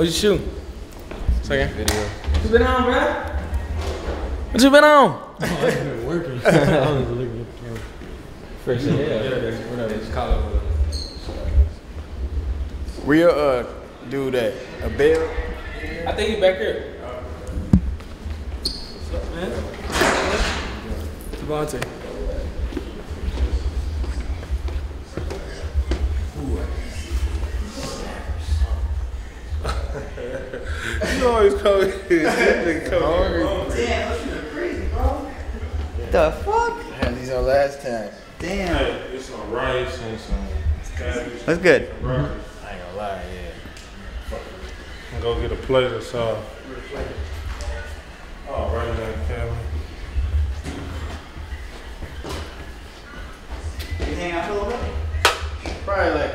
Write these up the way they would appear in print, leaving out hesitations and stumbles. What you shoot? Second video. What you been on, bro? What you been on? Oh, I've been working. I was looking at the camera. First thing, whatever. Just call it. Where your dude at? A bell? I think he's back here. What's up, man? Devontae. You always come here. Damn, that shit crazy, bro. The fuck? I had these on last time. Damn. Hey, it's some rice and some cabbage. That's good. Mm-hmm. I ain't gonna lie, yeah. I'm gonna go get a plate or something. Oh, right now, Kevin. You hang out for a little bit? Probably like.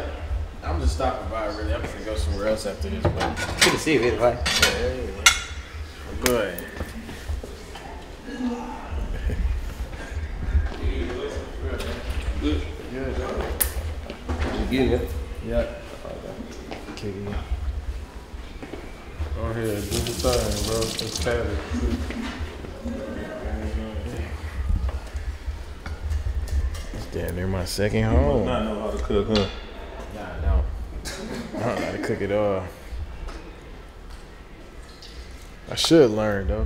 I'm just stopping by, really. I'm gonna go somewhere else after this, but good to see you, either way. Hey, good. Good. You get it? Yep. Kick it. Go ahead, do the thing, bro. Let's have it. Damn, they're my second home. You not know how to cook, huh? Nah, no. I don't know how to cook it all. I should learn, though.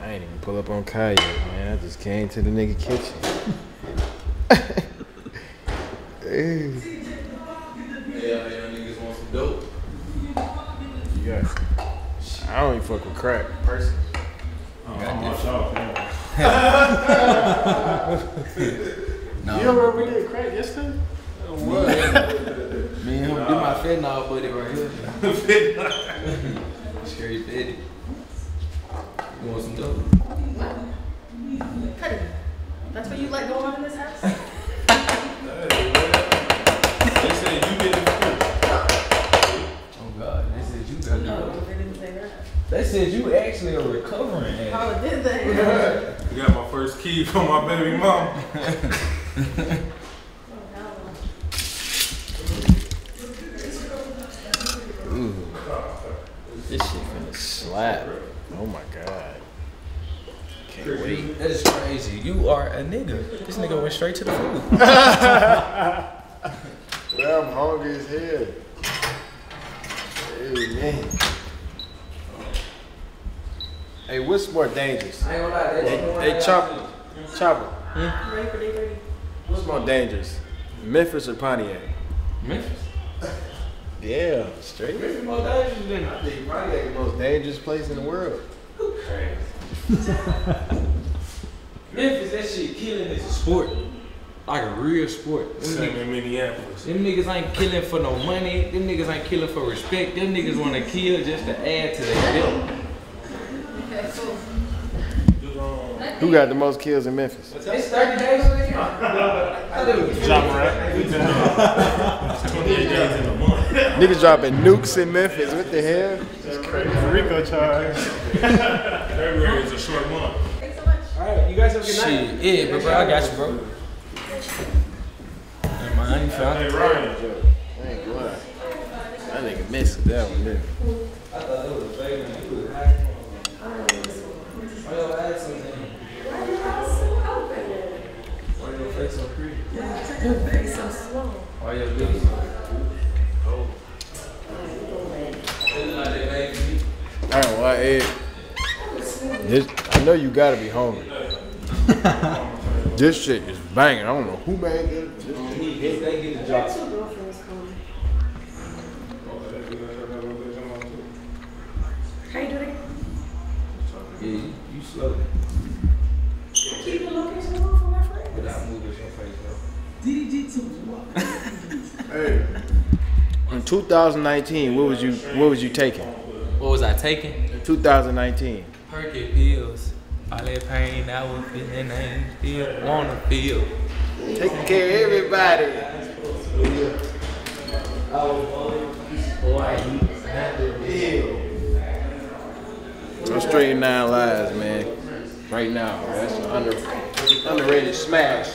I ain't even pull up on Kai yet, man. I just came to the nigga kitchen. Hey. Yeah, y'all niggas want some dope? Yeah. I don't even fuck with crack, personally. Oh, no. You remember we did crack yesterday? What? Me and him did my fentanyl buddy right here. Fentanyl. Scary bitty. You want some dope? What? Cut it. That's what you like going on in this house? They said you did it first. Oh God, they said you got dope. They didn't say that. They said you actually are recovering. Oh, did they? I got my first key from my baby mom. Ooh. This shit finna slap. Oh my God. Can't wait. That is crazy. You are a nigga. This nigga went straight to the food. Well, I'm hungry as hell. Hey, man. Hey, what's more dangerous? I ain't gonna lie, they chopper. Hmm? What's more dangerous? Memphis or Pontiac? Memphis? Yeah, straight. Memphis more dangerous than I think Pontiac is the most dangerous place in the world. Crazy. Memphis, that shit killing is a sport. Like a real sport. Same in Minneapolis. Them niggas ain't killing for no money. Them niggas ain't killing for respect. Them niggas wanna kill just to add to their bill. Who got the most kills in Memphis? It's 30 days. I do. It's 28 days in a month. Niggas dropping nukes in Memphis. What the hell? It's crazy. Rico charge. February is a short month. Thanks so much. All right, you guys have a good night. Shit, yeah, but bro, I got you, bro. Hey, man, I ain't found it. Hey, Ryan, Joe. I ain't going. That nigga missed that one, dude. I thought it was a baby. It was high. I'll add something. It's so pretty. Yeah, your face so slow. Why your lips so cold? I don't know why, I know you gotta be hungry. This shit is banging. I don't know who made it. They get the job. Two girlfriends calling. How you doing? Yeah, you slow. Keep the location on for my friends. Without moving your face up. DDG to walk. Hey. In 2019, what was you taking? What was I taking? In 2019. Perky pills. All that pain I was feeling, I ain't feel, wanna feel. Taking care of everybody. I was on boy, I had to deal. I'm straight 9 lives, man. Right now, that's an underrated smash.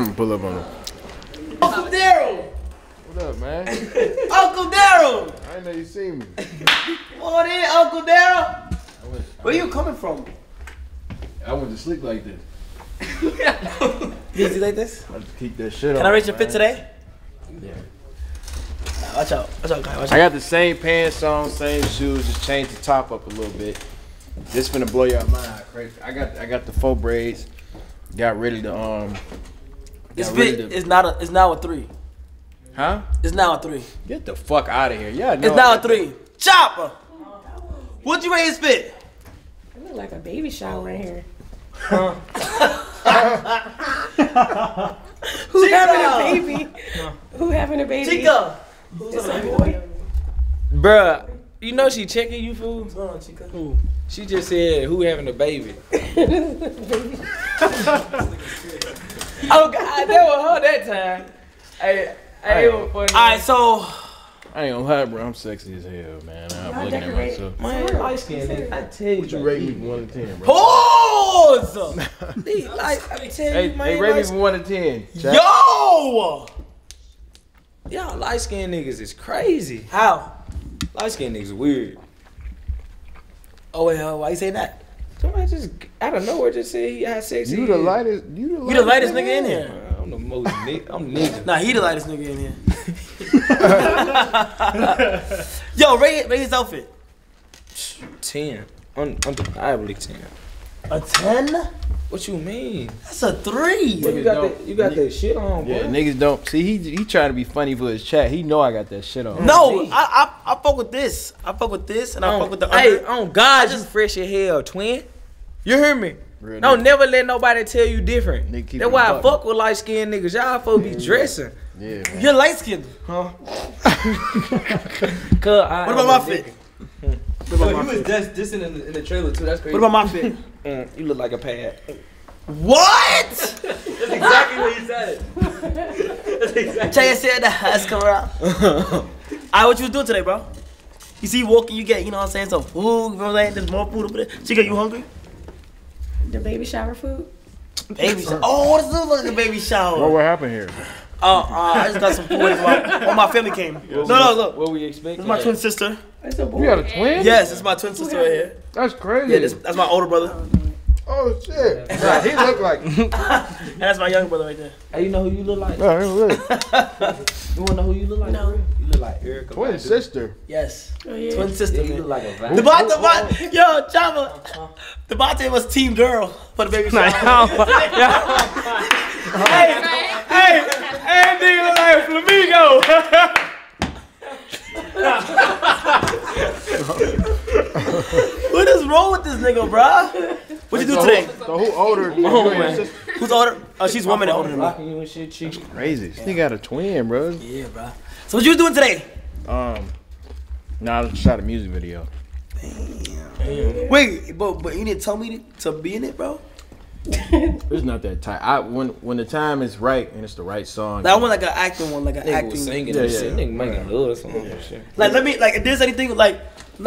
I'm gonna pull up on him. Uncle Daryl! What up, man? Uncle Daryl! I didn't know you seen me. What in, Uncle Daryl? Where you coming from? I went to sleep like this. Did you like this? I just keep that shit on. Can I raise your fit today? Yeah. Watch out. Watch out, guy. Watch out. I got the same pants on, same shoes, just changed the top up a little bit. This finna blow your mind crazy. I got the 4 braids. Got ready to This fit is now a 3. Huh? It's now a 3. Get the fuck out of here. Yeah, no, it's now a 3. Chopper! What'd you rate his fit? I look like a baby shower in here. Huh? Who having a baby? Who having a baby? Chico! Who's a boy? Bruh, you know she checking you, fool? What's wrong, Chico? Who? She just said, who having a baby? Oh, God, that was her that time. I ain't funny. All right, so. I ain't gonna lie, bro. I'm sexy as hell, man. I'm looking at myself. Man, light skin. I tell you. Would you rate me from 1 to 10, bro? Pause! I tell you, man. They rate me from 1 to 10. Child. Yo! Y'all light skin niggas is crazy. How? Light skin niggas weird. Oh, well, why you say that? Somebody just out of nowhere just said he had sex. You the lightest. You the lightest nigga in here. Man. I'm the most nigga. I'm nigga. Nah, he the lightest nigga in here. Yo, rate his outfit. 10. Undeniably 10. A 10? What you mean? That's a 3. Well, you got that shit on, boy. Yeah, niggas don't. See, he trying to be funny for his chat. He know I got that shit on. No, I fuck with this. I fuck with this, and I fuck with the other. Hey, on God, just fresh as hell, twin. You hear me? Real don't nigga. Never let nobody tell you different. That's why I fuck with light skinned niggas. Y'all folks be dressing. Yeah, man. You're light skinned, huh? What about my fit? So you was just dissing in the trailer too. That's crazy. What about my fit? You look like a pad. What? That's exactly what he said. That's exactly. Check it, said that. That's coming out. Alright, what you was doing today, bro? You see, walking, you get, you know what I'm saying, some food. You know what I'm saying? There's more food up there. Chica, you hungry? The baby shower food? Baby shower. Oh, this looks like the baby shower. Bro, what happened here? I just got some food when my family came. No, no, look. What we expecting? This is my twin sister. It's a boy. You got a twin? Yes, it's my twin sister right here. That's crazy. Yeah, that's my older brother. Oh, shit. Nah, he look like. And that's my younger brother right there. Hey, you know who you look like? No, I don't really. You want to know who you look like? No. You look like Erykah Badu. Twin sister. Yes. Oh, yeah. Twin sister. Yeah, you look like a vampire. Yo, Chama. Devontae was team girl for the baby shower. Hey, nigga look like a flamingo. What is wrong with this nigga, bruh? What you do today? So who older? Who's older? Oh, she's one minute older than me. She's crazy. She got a twin, bro. Yeah, bruh. So what you was doing today? Nah, I shot a music video. Damn. Wait, but you didn't tell me to be in it, bro? It's not that tight. When the time is right and it's the right song. That one like an acting one, like an acting. Singing, yeah, singing, making love song. Yeah. Shit. Like let me like if there's anything like if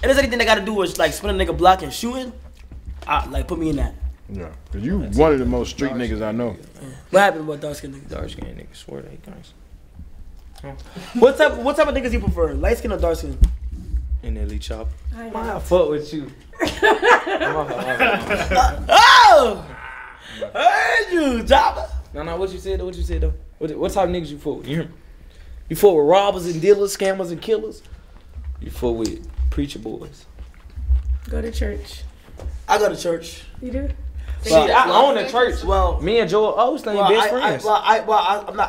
there's anything I gotta do is like spin a nigga block and shooting, like put me in that. Yeah, cause you one of the most street niggas I know. Yeah. What happened about dark skin niggas? Dark skin niggas swear they guys. What type of niggas you prefer? Light skin or dark skin? And Ellie Chop. Why I fuck with you? Oh! Heard you, Chopper. No, what you said though? What type of niggas you fuck with? You fuck with robbers and dealers, scammers and killers? You fuck with preacher boys. Go to church. I go to church. You do? Well, see, I own the church. Well, me and Joel Osteen best friends. I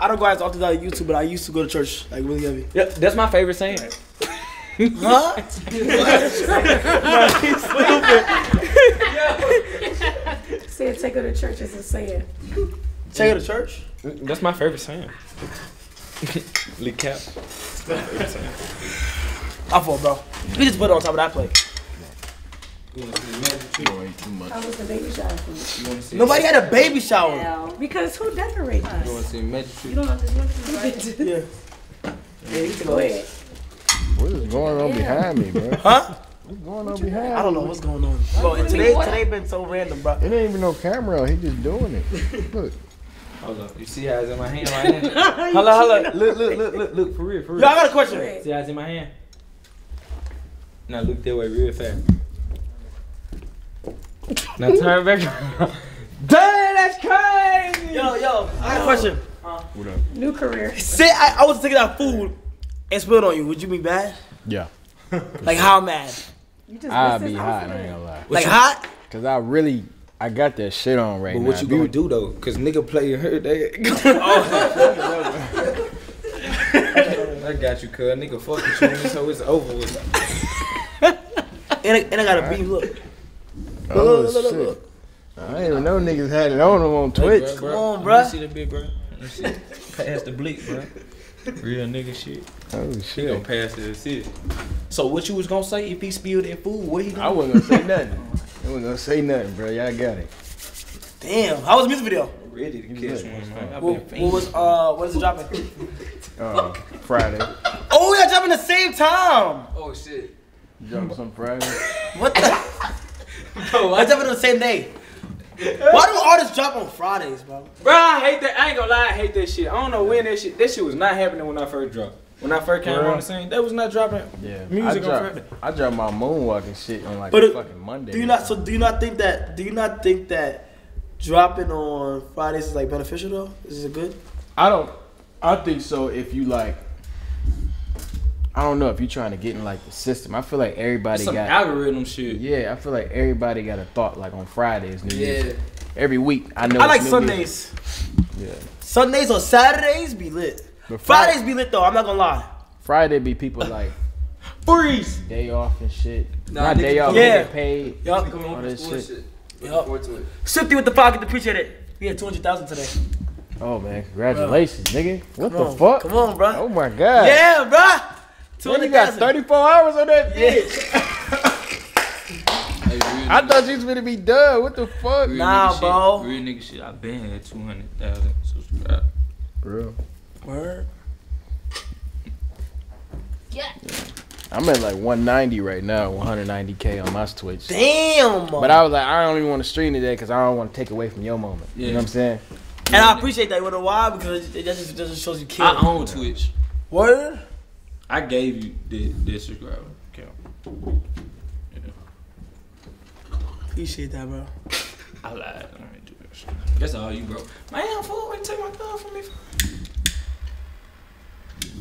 don't go out as often as I used to, but I used to go to church like really heavy. Yeah, that's my favorite saying. Huh? Stupid. Say take her to church is a saying. Take her to church? That's my favorite saying. Lee Cap. That's my favorite saying. I fought, bro. We just put it on top of that plate. You want to see the magic tree or ain't too much? How was the baby shower for you? Nobody had a baby shower. No, because who decorated us? You want to see the magic tree? You don't have to do it. Yeah, you can go ahead. What is going on behind me, bro? Huh? What's going on behind me? I don't know what's going on. Bro, and today been so random, bro. It ain't even no camera. He just doing it. Look. Hold up. You see how it's in my hand right now? Hold up. Look, for real. Y'all got a question. See how it's in my hand? Now look that way real fast. Now turn back around. Dang, that's crazy! Yo, I got a question. What up? New career. Say I was taking out food and spilled on you. Would you be mad? Yeah. Like how mad? I'd be hot, I ain't gonna lie. Like hot? Cause I got that shit on right now. But what you gonna do though? Cause nigga playing her day. I got you, cuz. Nigga fuck with you, so it's over with. And I got a beat, look. Oh, look. I didn't even know niggas had it on them on Twitch. Hey, bro. Come on, bro. Let me see the bit, bro. Let me see. Pass the bleep, bro. Real nigga shit. Oh, shit. He gonna pass it and see it. So what you was gonna say if he spilled that food? What he gonna do? I wasn't gonna say nothing. I wasn't gonna say nothing, bro. Y'all got it. Damn. How was the music video? Ready to catch one. What is it dropping? Friday. Oh, y'all dropping the same time. Oh, shit. You dropping some Friday? What the? Bro, I dropping on the same day. Why do artists drop on Fridays, bro? Bro, I hate that. I ain't gonna lie, I hate that shit. I don't know when that shit was not happening when I first dropped. When I first came on the scene, that was not dropping music on Friday. I dropped my moonwalking shit on like a fucking Monday. Do you not think that dropping on Fridays is like beneficial though? Is it good? I think so if you like, I don't know if you're trying to get in like the system. I feel like everybody got algorithm shit. Yeah, I feel like everybody got a thought like on Fridays, New Year's. Every week I know. I like Sundays. Yeah. Sundays or Saturdays be lit. But Fridays be lit though. I'm not gonna lie. Friday be people like freeze. Day off and shit. Not day off. Yeah. Get paid. Y'all coming home from school and shit. Looking forward to it. 50 with the pocket. Appreciate it. We had 200,000 today. Oh man, congratulations, nigga. What the fuck? Come on, bro. Oh my god. Yeah, bro. Man, you got 34 hours on that bitch. Hey, I thought you was gonna be done. What the fuck? Nah, bro. Real nigga shit. I been at 200,000 subscribers. Real. Word. Yeah. I'm at like 190 right now, 190K on my Twitch. Damn. But I was like, I don't even want to stream today because I don't want to take away from your moment. Yeah. You know what I'm saying? And I appreciate that. You know why? Because it just shows you kill. I own Twitch. Word. I gave you this subscriber count. Yeah. Appreciate that, bro. I lied. I ain't do that shit. That's all you, bro. Man, fool, wait, take my thumb from me.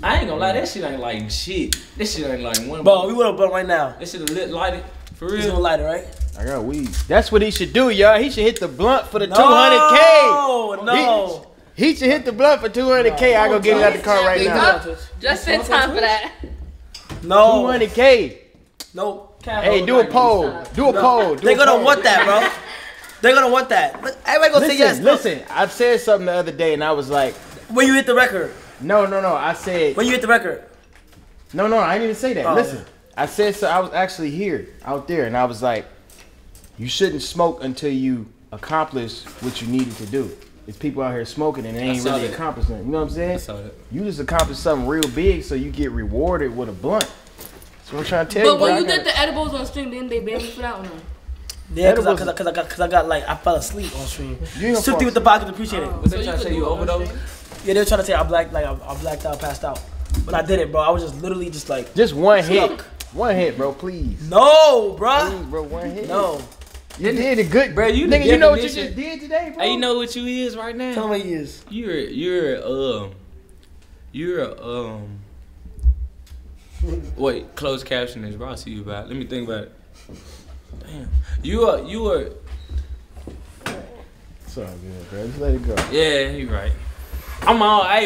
I ain't gonna lie, that shit ain't like shit. This shit ain't like one. Bro, we would've bought right now. This shit lighted. For real. He's gonna light it, right? I got weed. That's what he should do, y'all. He should hit the blunt for the 200K. No. He should hit the blunt for 200K. I go get it out the car right now. Just in time for that. No. 200K. No. Hey, do a poll. Do a poll. They're gonna want that, bro. They're gonna want that. Everybody gonna say yes. Listen, I said something the other day, and I was like, when you hit the record. No. I said when you hit the record. No. I didn't even say that. Listen, I said so. I was actually here, out there, and I was like, you shouldn't smoke until you accomplish what you needed to do. It's people out here smoking and they ain't really accomplishing. You know what I'm saying? I saw that. You just accomplished something real big, so you get rewarded with a blunt. That's what I'm trying to tell you. But when you did the edibles on stream, didn't they ban you for that one? Yeah, cause I got like I fell asleep on stream. You with the pocket, appreciate it. Was they trying to say you overdosed? Yeah, they were trying to say I blacked out, passed out. But I did it, bro. I was just literally just like one hit. One hit, bro. Please. No, bro. Please, bro. One hit. No. You did it good, bro. You nigga, you know what you just did today, bro. And you know what you is right now. Tell me what you is. You're wait, closed caption is bro. I'll see you about it. Let me think about it. Damn. You are. Sorry, man, bro. Just let it go. Yeah, you right.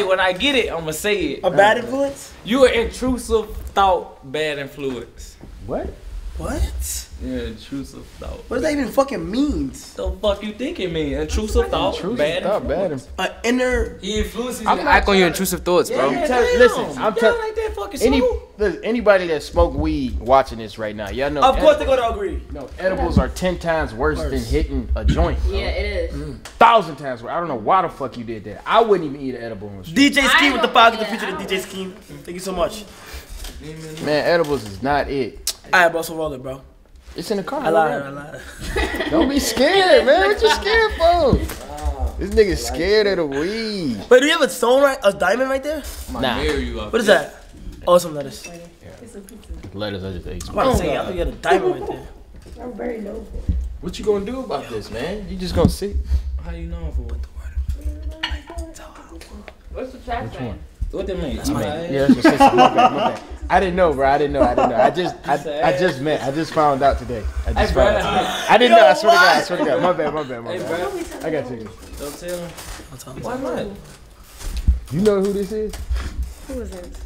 When I get it, I'ma say it. A bad influence? You are intrusive thought, bad influence. What? What? Yeah, intrusive thought. What does that even fucking mean? The fuck you think it means? Intrusive thought, bad influence. An inner influence. I'm not on your intrusive thoughts, bro. Listen, I'm telling like that fucking anybody that smoke weed watching this right now, y'all know. Of course they're gonna agree. No, edibles are 10 times worse than hitting a joint. Bro. Yeah, it is. 1,000 times worse. I don't know why the fuck you did that. I wouldn't even eat an edible on the street. DJ Scheme with the pocket, the future of DJ Scheme. Thank you so much. Man, edibles is not it. Alright, bro, so roll it, bro. It's in the car. I lied. Don't be scared, man. What you scared for? This nigga's scared of the weed. Wait, do you have a stone a diamond right there? Nah. What is that? Oh, some lettuce. Lettuce, I just ate. I'm about to say, I think you got a diamond right there. I'm very low for it. What you gonna do about this, man? You just gonna see. How you know for what the word? What's the trash man? What that mean? That's my yeah. I didn't know, bro. I didn't know. I just found out today. I just found out today. I didn't know. I swear to God. My bad. Hey, I got you. Don't tell him. Why not? You know who this is? Who is it?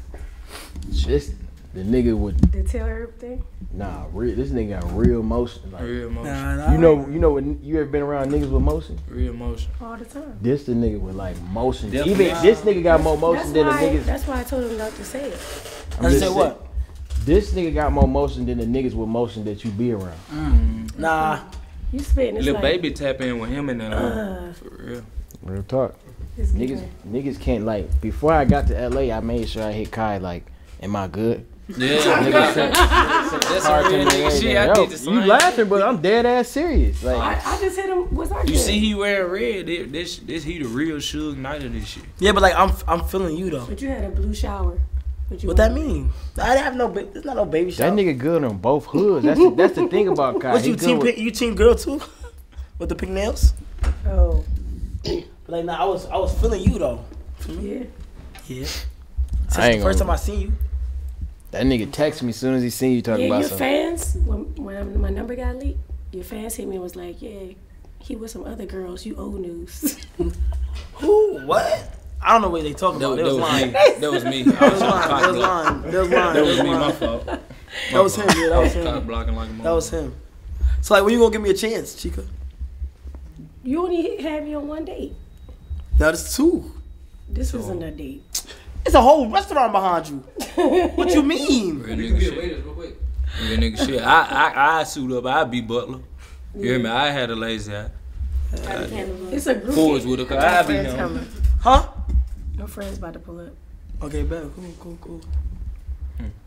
Just the nigga with the Taylor Herb thing. Nah, this nigga got real motion. Like, real motion. Nah. You know when you ever been around niggas with motion? Real motion. All the time. This the nigga with like motion. Definitely. Even this nigga got more motion than the niggas. That's why I told him not to say it. I said what? This nigga got more motion than the niggas with motion that you be around. Nah. You spitting. Lil Baby tap in with him and then for real. Real talk. Niggas can't like. Before I got to LA, I made sure I hit Kai like. Am I good? Yeah. You laughing, but I'm dead ass serious. Like I just hit him. Was I? You see, he wearing red. This he the real Suge Knight of this shit. Yeah, but like I'm feeling you though. But you had a blue shower. What that mean? I didn't have no. There's not no baby shower. That nigga good on both hoods. That's the thing about Kai. What you team? You team girl too? With the pink nails? Oh. Like nah, I was feeling you though. Yeah. Yeah. Since the first time I seen you. That nigga texted me as soon as he seen you talking about something. Yeah, your fans, when my number got leaked, your fans hit me and was like, yeah, he with some other girls, you old news. Who? What? I don't know what they talking about. That was me. That was lying. That was me, my fault. That was him, yeah, that was him. That was him. So like, when you gonna give me a chance, Chica? You only had me on one date. That is two. This isn't a date. It's a whole restaurant behind you. What you mean? Real nigga shit. Real nigga shit. I suit up. I be butler. You hear me? I had a lazy eye. It's a group. Fours with a I be coming. Huh? Your friends about to pull up. Okay, babe. Cool.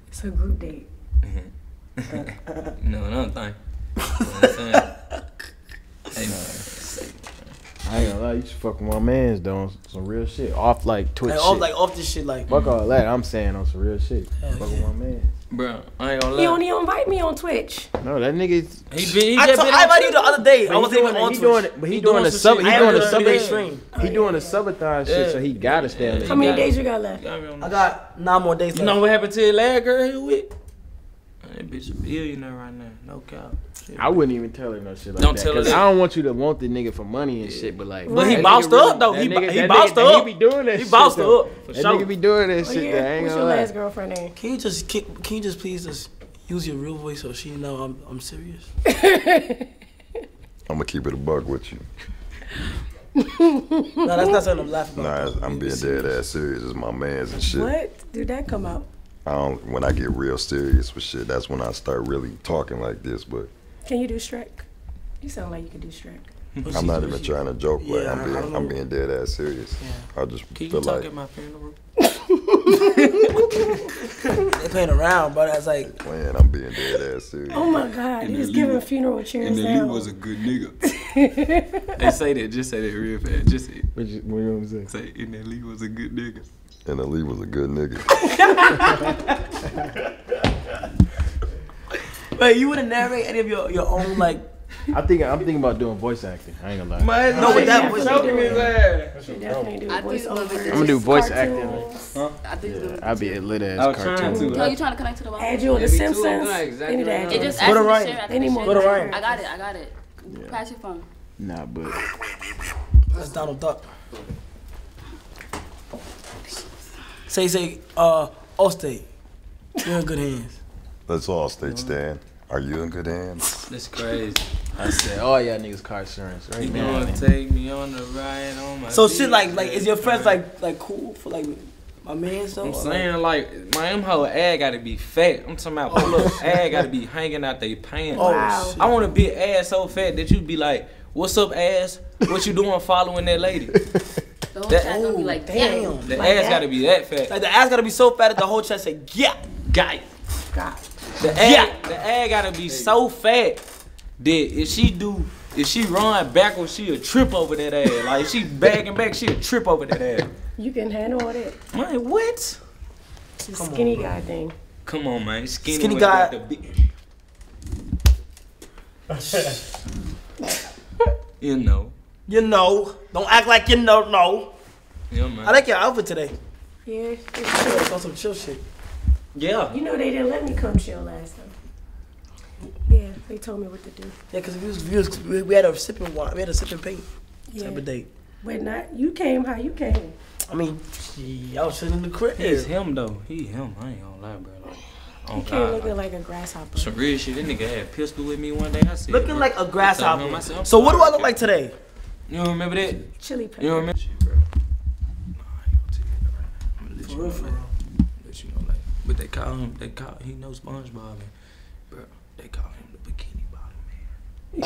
It's a group date. No, another thing. You know what I'm saying? I ain't gonna lie, you should fuck with my mans though on some real shit. Off like Twitch shit. Off this shit like. Fuck all that, I'm saying on some real shit. Fuck with my mans. Bro, I ain't gonna lie. He only invite me on Twitch. No, that nigga. I invited you the other day. I wasn't even on Twitch. But he doing a sub stream. He doing a subathon shit, so he gotta stay on there. How many days you got left? I got 9 more days left. You know what happened to your last girl here with? That bitch a billionaire right now. No cap. I wouldn't even tell her no shit like that. Don't tell her that. I don't want you to want the nigga for money and shit, but like. But he bounced up though. He bounced up. He be doing that shit. He bounced up. That nigga be doing that shit. What's your last girlfriend name? Can you just please just use your real voice so she know I'm serious? I'm gonna keep it a bug with you. No, that's not something I'm laughing about. Nah, I'm being dead ass serious. It's my man's and shit. What? Did that come out? When I get real serious with shit, that's when I start really talking like this. But can you do Shrek? You sound like you can do Shrek. I'm not even trying to joke. Like I'm being dead ass serious. Yeah. I just feel like. Can you talk at my funeral? They playing around, but I was like. Man, I'm being dead ass serious. Oh my God, he's giving funeral cheers now. And then he was a good nigga. They say that. Just say that real fast. Just say. What you want to say? Say, and then Lee was a good nigga. And Ali was a good nigga. Wait, you wouldn't narrate any of your own like? I'm thinking about doing voice acting. I ain't gonna lie. My no, but that was joking me there. I'm gonna do voice acting. Huh? I think I'll be a lit ass cartoon. No, you trying to connect to the wall? Add you on The Simpsons. Exactly. It just asked me to share. I got it. Yeah. Pass your phone. Nah, but that's Donald Duck. Say, Allstate, you're in good hands. That's Allstate, Stan. Are you in good hands? That's crazy. I said, all y'all niggas car insurance, right? You gonna take me on the ride on my So shit like, is your friends like cool for like my man stuff? I'm saying like, my M-ho ad gotta be fat. I'm talking about look, ad gotta be hanging out they pants. Oh, wow. I wanna be an ass so fat that you be like, what's up ass? What you doing following that lady? The whole chest gonna be like, damn. The ass gotta be that fat. Like the ass gotta be so fat that the whole chest say, yeah, guy. God. The ass gotta be so fat that if she do If she run backwards, she'll trip over that ass. Like, if she bagging back, she'll trip over that ass. You can handle all that. Like, what? It's a skinny guy thing. Come on, man. Skinny guy. You know. You know. Don't act like you know, no. Yeah, man. I like your outfit today. Yeah. It's chill. It's on some chill shit. Yeah. You know, they didn't let me come chill last time. Yeah, they told me what to do. Yeah, because we had a sipping water, we had a sipping paint type of date. But not, you came how you came. I mean, y'all sitting in the crib. It's him, though. He him. I ain't gonna lie, bro. Like, oh, he came looking like a grasshopper. Some real shit. That nigga had a pistol with me one day. I said, looking like a grasshopper. Myself, so what do I look like today? You don't remember that? Chili pepper. You don't remember? Shit, bro. Nah, I ain't gonna tell you that right now. I'm gonna let you know, like, let you know, like, but they call him, he knows SpongeBob, bro. They call him the Bikini Bottom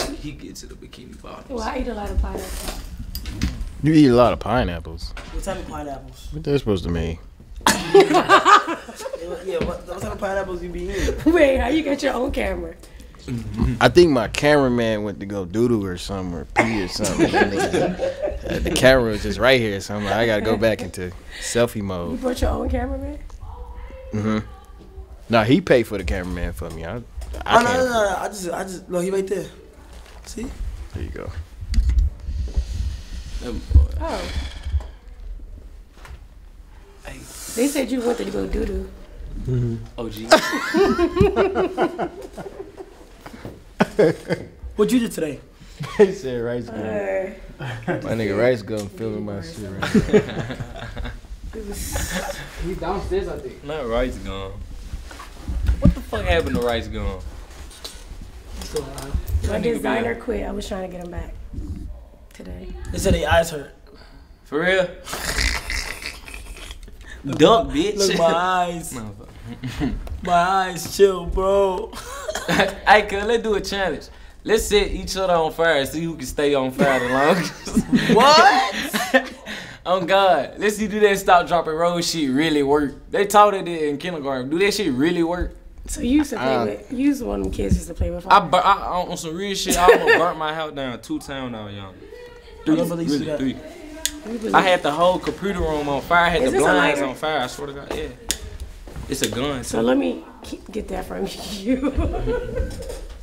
Man. He gets to the Bikini Bottom. Well, I eat a lot of pineapples. You eat a lot of pineapples. What type of pineapples? What they're supposed to mean? Yeah, what type of pineapples you be eating? Wait, how you got your own camera? I think my cameraman went to go doodle or something, or pee or something. The camera was just right here, so I'm like, I gotta go back into selfie mode. You brought your own cameraman? Mm-hmm. Nah, he paid for the cameraman for me. I can't. No. I just, look, he right there. See? There you go. Oh. Hey. They said you wanted to go doo-doo. Mm-hmm. Oh, geez. What you did today? They said rice gum. My nigga rice gum filling my shit right now. He's downstairs, I think. Not rice gum. What the fuck happened to rice gum? My designer quit. I was trying to get him back today. They said their eyes hurt. For real? Dumb bitch. Look, my eyes. My eyes chill, bro. Hey, cuz, let's do a challenge. Let's set each other on fire and see who can stay on fire the longest. What? Oh God, let's see, do that stop, drop, and roll shit really work? They taught it in kindergarten. Do that shit really work? So you used to play with, you used one of them kids used to play with. I on some real shit, I almost burnt my house down 2 times now, y'all. Three. I had the whole computer room on fire. I had the blinds on fire. I swear to God, yeah. It's a gun. So let me get that from you.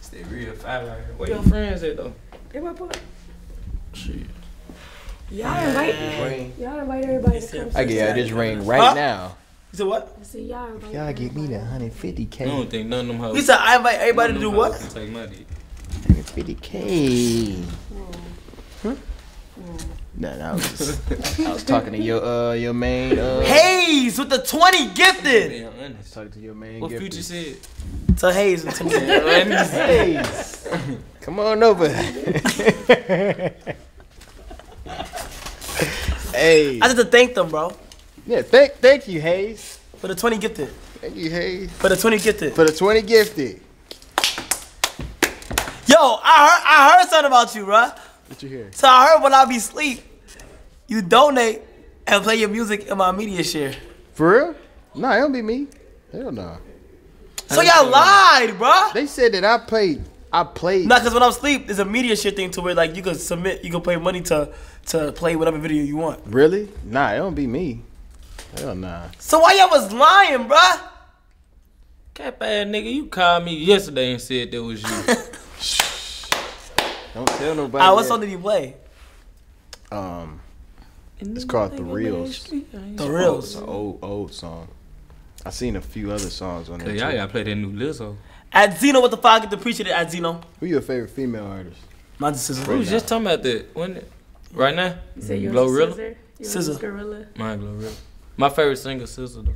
Stay real fire out here. Where your friends at though? They my boy. Shit. Y'all invite everybody to come. I get out this ring right now. You said what? I said y'all get me the 150K. I don't think none of them hoes. He said I invite everybody to do what? 150K. Huh? No, I was just, I was talking to your main. Hayes with the 20 gifted. I was talking to your main. What Future said? To Hayes with 20. Hayes. Come on over. Hey. I just to thank them, bro. Yeah, thank you, Hayes. For the 20 gifted. Thank you, Hayes. For the 20 gifted. For the 20 gifted. Yo, I heard something about you, bro. What you hear? So I heard when I be asleep, you donate and play your music in my media share. For real? Nah, it don't be me. Hell nah. So y'all lied, bro. They said that I played. Nah, cause when I'm asleep, there's a media share thing to where like you can submit, you can pay money to play whatever video you want. Really? Nah, it don't be me. Hell nah. So why y'all was lying, bruh? Cap ass nigga, you called me yesterday and said that was you. Don't tell nobody. What song did you play? It's called The Reels. The Reels. It's an old song. I seen a few other songs on there. Y'all gotta play that new Lizzo. At Zeno with the fog, get to preach it at Zeno. Who your favorite female artist? My sister. We was just talking about that. Right now? You say you Glorilla? Scissor. Mine Glorilla. My favorite singer, Scissor, though.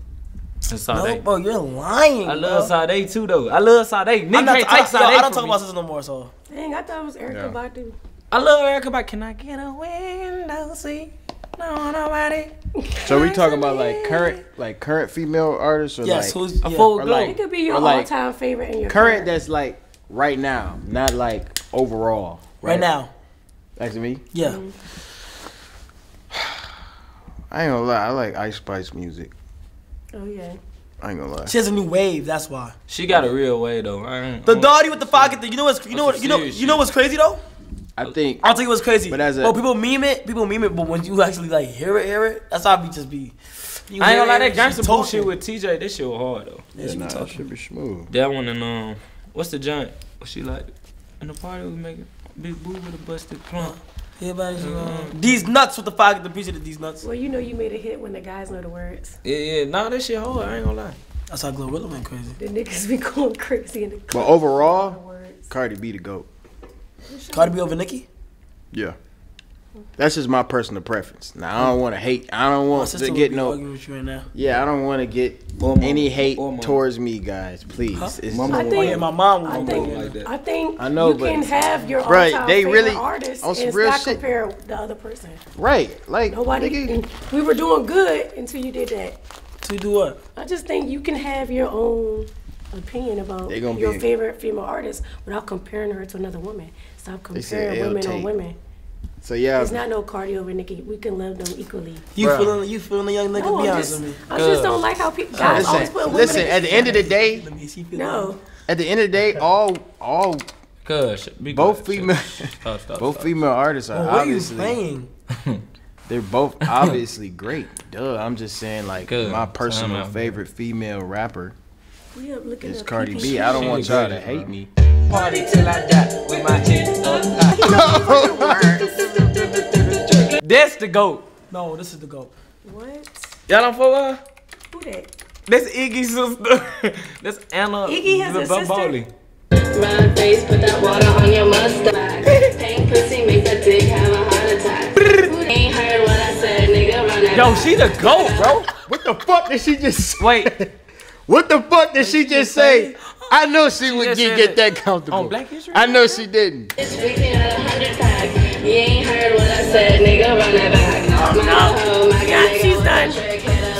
And Sade. No, bro, you're lying, I love Sade, too, though. I love Sade. Nick can't take Sade. I don't talk about Scissor no more, so. Dang, I thought it was Erykah Badu. I love Erykah Badu. Can I get a window seat? No, nobody. So we talking about like current female artists or like a full group. It could be your all time favorite in your current that's like right now, not like overall. Right now. Like to me? Yeah. Mm-hmm. I ain't gonna lie, I like Ice Spice music. Oh yeah. I ain't gonna lie. She has a new wave, that's why. She got a real wave though. The Dottie with the pocket, you know what's crazy though? I think. I don't think it was crazy. But as a, people meme it, but when you actually like hear it, that's how I be. I ain't gonna lie, that gangster bullshit with TJ, this shit was hard though. Yeah, nah, that should be smooth. That one and what's the joint? What's she like? In the party we making big boo with a busted plump. Everybody's these nuts with the fog, the music of these nuts. Well, you know you made a hit when the guys know the words. Yeah. Nah, that shit hard. I ain't gonna lie. That's how Glorilla went crazy. The niggas be going crazy in the club. But overall, Cardi B the GOAT. Cardi B over Nicki? Yeah. That's just my personal preference. Now I don't want to hate. I don't want to get no. With you right now. Yeah, I don't want to get any hate towards me, guys. Please. Huh? It's mama, I think my mom will go like that. I think I know, you can have your all-time favorite really artist on some and real not shit. Compare the other person. Right, like nobody. We were doing good until you did that. To do what? I just think you can have your own opinion about your favorite female artist without comparing her to another woman. Stop comparing women on women. So yeah, it's not no Cardi over Nicki. We can love them equally. You feeling the young nigga? No, be honest with me. I just don't like how people guys always put women. Listen, at the end of the day, at the end of the day, both female artists are obviously. What are you saying? They're both obviously great. Duh, I'm just saying like my personal favorite female rapper is Cardi B. I don't want y'all to hate me. Party till I die with my chin up high. That's the GOAT. No, this is the GOAT. What? Y'all don't follow her? Who that? That's Iggy's sister. That's Anna. Iggy has a sister? Run face, put that water on your mustache. Pink pussy make that dick have a heart attack. Who ain't heard what I said, nigga? Run that. Yo, she the GOAT, bro. What the fuck did she just wait? What the fuck did she just say? I know she would get that comfortable. On Black History? I know she didn't. It's freaking out 100 times. You ain't heard what I said, nigga. Run that back. No, no. God, she's done.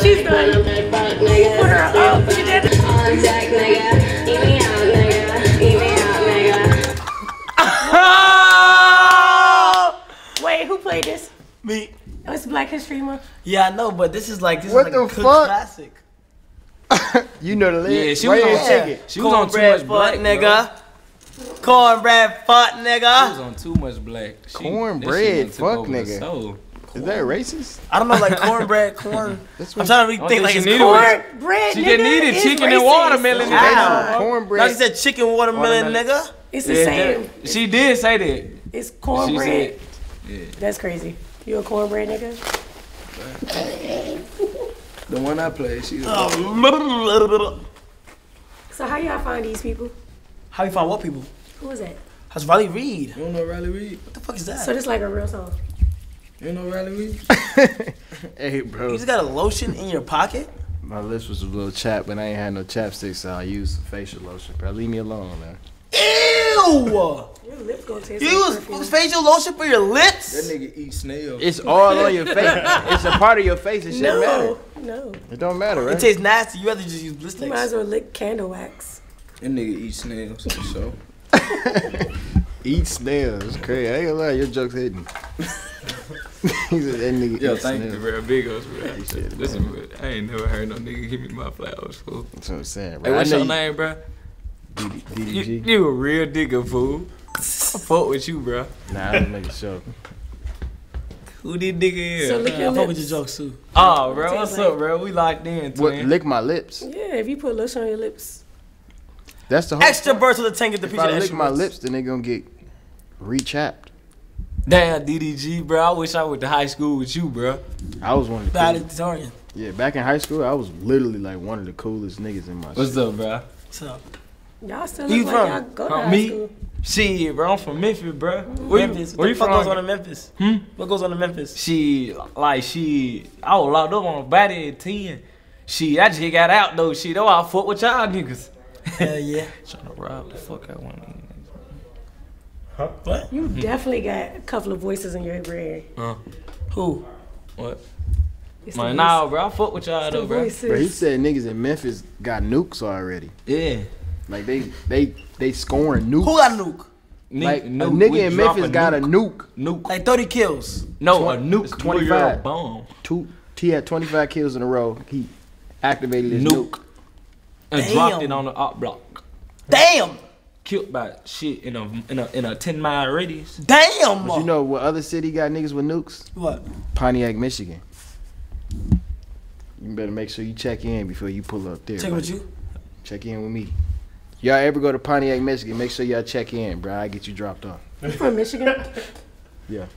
She's done. Put her up. She did it. Contact, nigga. Eat me out, nigga. Eat me out, nigga. Wait, who played this? Me. Oh, it's Black History Month. Yeah, I know, but this is like a good classic. You know the lyrics. Yeah, she was on ticket. She was on Too Much Black, nigga. Cornbread, fuck, nigga. She was on Too Much Black. Cornbread, fuck, nigga. Is that racist? I don't know, like cornbread, corn. I'm trying to rethink, like it's cornbread. She didn't need it. Chicken and watermelon. Cornbread. Now she said chicken, watermelon, nigga. It's the same. She did say that. It's cornbread. That's crazy. You a cornbread, nigga? The one I played, she's So how y'all find these people? How you find what people? Who is that? That's Riley Reid. You don't know Riley Reid? What the fuck is that? So this like a real song. You know Riley Reid? Hey, bro. You just got a lotion in your pocket? My lips was a little chapped, but I ain't had no chapstick, so I used facial lotion. Bro, leave me alone, man. Ew! Your lips gonna taste like use facial lotion for your lips? That nigga eat snails. It's all on your face. It's a part of your face. It shouldn't matter. No. It don't matter, right? It tastes nasty. You rather just use Blistex. You might as well lick candle wax. That nigga eat snails for sure. Eat snails. Crazy. I ain't gonna lie. Your joke's hidden. Yo, thank you for a big ass for that shit. Listen, man. I ain't never heard no nigga give me my flowers, fool. That's what I'm saying, bro. Hey, what's your name, bro? DDG. You a real digger, fool. I fuck with you, bro. Nah, I don't make a joke. Who this digger is? So lick your lips. I fuck with your jokes, too. Oh, bro, what's up, bro? We locked in, twin. Lick my lips? Yeah, if you put lotion on your lips. That's the whole extroverts with the tank is the picture. If I lick my lips, then they gonna get re-chapped. Damn, DDG, bro. I wish I went to high school with you, bro. I was one of the coolest. Yeah, back in high school, I was literally like one of the coolest niggas in my school. What's up, bro? What's up? Y'all still look like y'all go to high school. Shit, bro, I'm from Memphis, bro. Memphis. What the fuck goes on in Memphis? Hmm? What goes on in Memphis? I was locked up on a body at 10. Shit, I just got out, though. Shit, oh, I fuck with y'all niggas. Hell yeah. Trying to rob the fuck out one of them. Huh? What? You definitely got a couple of voices in your head. Who? What? Man, nah, bro, I fuck with y'all, though, bro. He said niggas in Memphis got nukes already. Yeah. Like they scoring nukes. Who got nuke? Like a nigga in Memphis got a nuke. Like 30 kills. No, a nuke. 25 bomb. He had 25 kills in a row. He activated his nuke and dropped it on the op block. Damn. killed by shit in a 10-mile radius. Damn. But you know what other city got niggas with nukes? What? Pontiac, Michigan. You better make sure you check in before you pull up there. Check with you. Check in with me. Y'all ever go to Pontiac, Michigan? Make sure y'all check in, bro. I get you dropped off. You from Michigan? Yeah.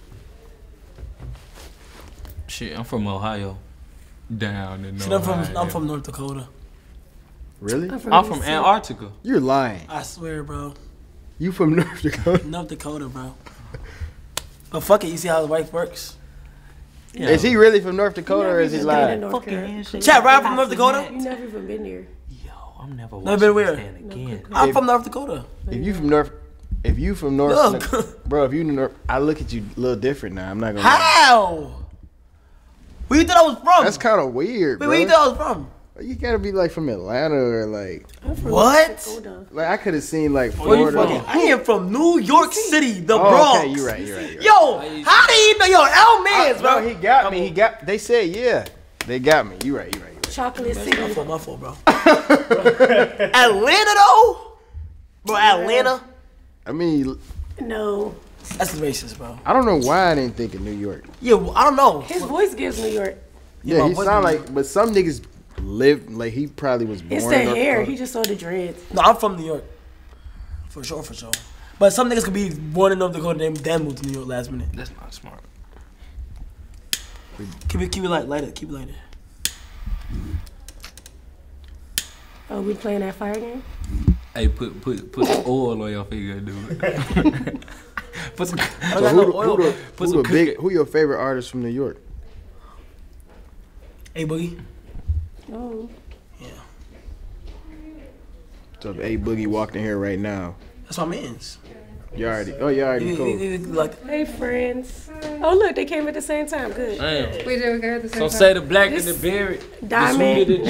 Shit, I'm from Ohio. Down in North. I'm from North Dakota. Really? I'm from Antarctica. You're lying. I swear, bro. You from North Dakota? North Dakota, bro. But fuck it, you see how his wife works. You know. Is he really from North Dakota or is he lying? Chat, right from North Dakota? You never even been there. Yo, I'm never. Never been where? Again. I'm from North Dakota. If you from North, bro, if you North, I look at you a little different now. I'm not gonna. How? Where you thought I was from? That's kind of weird, bro. Where you thought I was from? You gotta be like from Atlanta or like. I'm from Dakota. Like I could have seen like Florida. I am from New York City, the Bronx. Okay, you're right. Yo, how do you know? Yo, L-Mans, bro. No, he got me. They said, yeah, they got me. You're right. Chocolate City. My fault, bro. Atlanta though, bro. Atlanta. I mean. No. That's racist, bro. I don't know why I didn't think of New York. Yeah, well, I don't know. His voice gives New York. Yeah, he sound like, but some niggas live like he probably was born. It's the hair. He just saw the dreads. No, I'm from New York, for sure. But some niggas could be born in North Dakota, then moved to New York last minute. That's not smart. Keep it lighter. Keep it lighter. Oh, we playing that fire game? Hey, put some oil on your finger, dude. Who your favorite artist from New York? A Boogie. Oh. Yeah. So if A Boogie walked in here right now. That's my man's. You already cool. Like, hey, friends. Oh, look, they came at the same time. Good. Damn. We did go at the same time. So say the black and the buried. Diamond.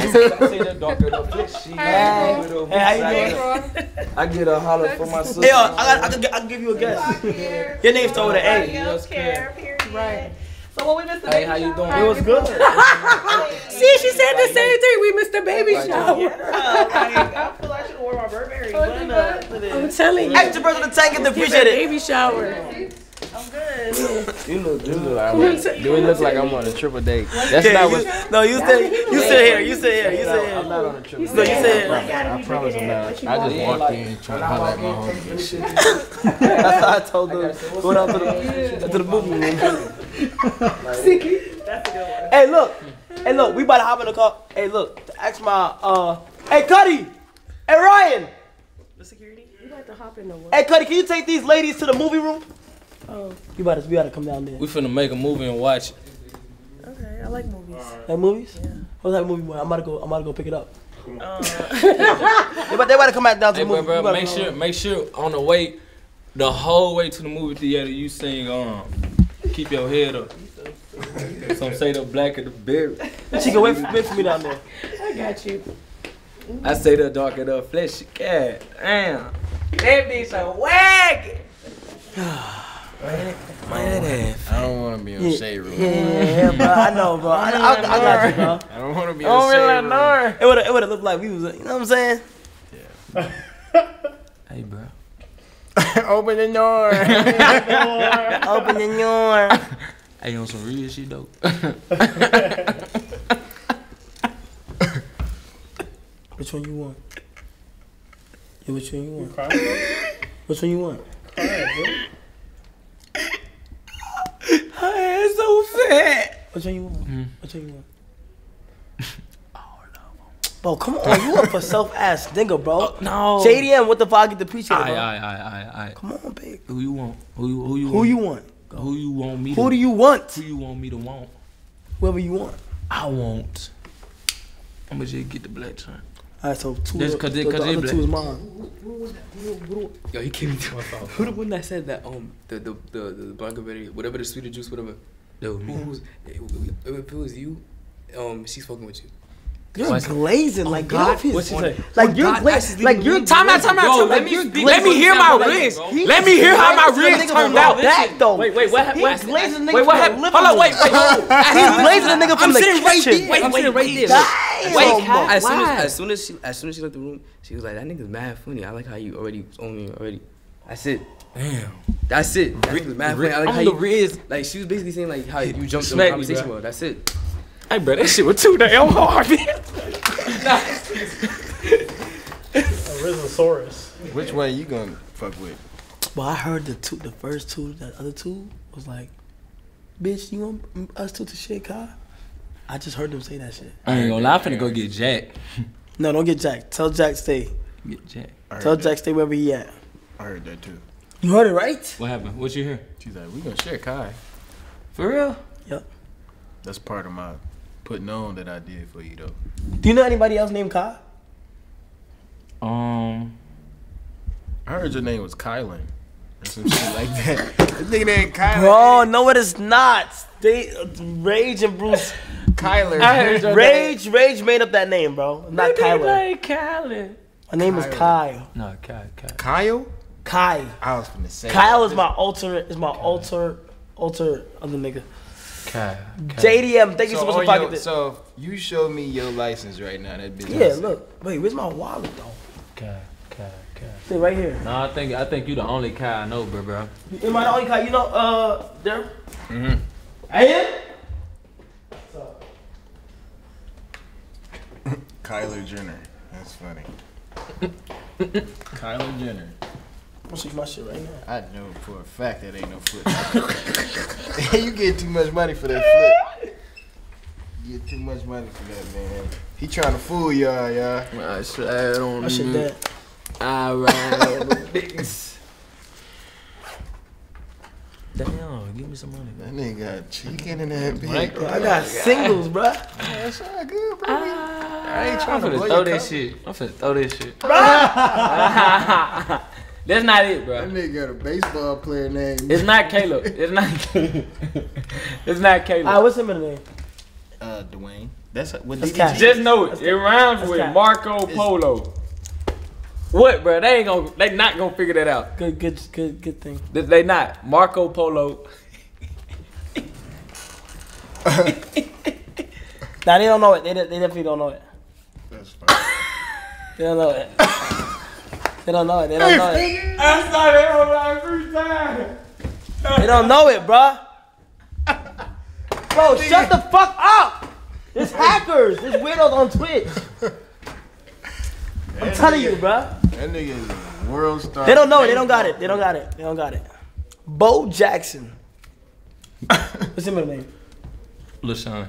I get a holler for my sister. Hey, I can give you a guess. Your name's over the A. Right. So what we missed the baby shower? Hey, how you doing? It was good. See, she said the same thing. We missed the baby shower. Yeah, I feel like I should have worn my Burberry. I'm telling you. Extra person to take it to appreciate it. Baby shower. I'm good. Do we look like I'm on a triple date? That's not what. No, you sit here. I'm not on a triple date. No, you sit here. I promise I'm not. I just walked in trying to highlight my homie. That's how I told them. Going out to the movie. That's a good one. Hey look, we about to hop in the car. Hey look, to ask my hey Cuddy, hey Ryan. The security? You about to hop in the what? Hey Cuddy, can you take these ladies to the movie room? Oh. We gotta come down there. We finna make a movie and watch it. Okay, I like movies. Like movies? Yeah. What's that movie? I'm about to go pick it up. They about to come back down to the movie. Bro, make sure on the whole way to the movie theater you sing keep your head up. Some say the black of the berry. She can wait for me down there. I got you. I say the dark of the flesh. God damn. That bitch a wagon. I don't want to be on Shade Room. Yeah, bro. I know, bro. I got you, bro. I don't want to be on Shade Room. It would have looked like we was, you know what I'm saying? Yeah. Hey, bro. Open the door. Open the door. Hey, on some real shit though. Which one you want? Yeah, which one you want? Which one you want? Her ass so fat. Which one you want? Which one you want? Bro, come on, you up for self-ass nigga, bro. No. JDM, what the fuck? I get to appreciate it, bro. Aye. Come on, babe. Who you want me to want? Whoever you want. I want. I'm gonna just get the black turn. All right, so two. That's because the other two is mine. Yo, he came to my phone. Who the one that said that? The Blancaberry, whatever the sweeter juice, whatever. If it was you, she's fucking with you. You're glazing, like God, what's he saying? Like you're glazing, like you're time out. Let me hear my wrist. Let me hear how my wrist turned out. Back though. Wait. Glazing nigga. Wait, what happened? Hold on, wait. He's glazing the nigga from the kitchen. Wait. As soon as she left the room, she was like, "That nigga's mad funny. I like how you already own me already." That's it. Damn. That's it. Like she was basically saying like how you jumped in the conversation world. That's it. Hey, bro, that shit was too damn hard, man. Arizosaurus. Which one you gonna fuck with? Well, I heard the first two, the other two was like, bitch, you want us two to shit, Kai? I just heard them say that shit. I ain't gonna lie, I'm finna go get Jack. No, don't get Jack. Tell Jack stay. Get Jack. Tell Jack stay wherever he at. I heard that too. You heard it, right? What happened? What you hear? She's like, we gonna share Kai. For real? Yep. That's part of my putting on that I did for you though. Do you know anybody else named Kai? I heard your name was Kylan or some shit like that. This nigga named Kylan. Bro, no, it is not. Rage and Bruce. Kyler. I heard your name. Rage made up that name, bro. Not Kyler. Like Kylan. My name is Kyle. No, Kyle. Kyle? Kai. I was gonna say. Kyle is my alternate. Is my alter other nigga. Kai. JDM, thank you so much for fucking this. So you show me your license right now. That bitch. Yeah, look. Wait, where's my wallet though? Kai. Sit right here. No, I think you the only Kai I know, bro. Am I the only Kai you know? There. Mhm. I am. What's up? Kyler Jenner. That's funny. Kyler Jenner. I'm gonna see my shit right now. I know for a fact that ain't no foot. You get too much money for that flip. You get too much money for that, man. He trying to fool y'all, y'all. I slide on that. I ride on the dicks. Damn, give me some money, man. That nigga got chicken in that bitch. I got singles, bro. That's all good, bro. I ain't trying to throw this shit. I'm finna throw this shit. Bro. That's not it, bro. That nigga got a baseball player name. It's not Caleb. It's not Caleb. All right, what's his middle name? Dwayne. That's what DDG. Just know it. It rhymes with Marco Polo. What, bro? They not gonna figure that out. Good thing. They not Marco Polo. Nah, they don't know it. They definitely don't know it. That's fine. They don't know it. They don't know it. I saw that on my first time. They don't know it, bruh. Bro, shut the fuck up. There's hackers. There's weirdos on Twitch. I'm telling you, bruh. That nigga is a world star. They don't know it. They don't got it. Bo Jackson. What's your middle name? LaShawn.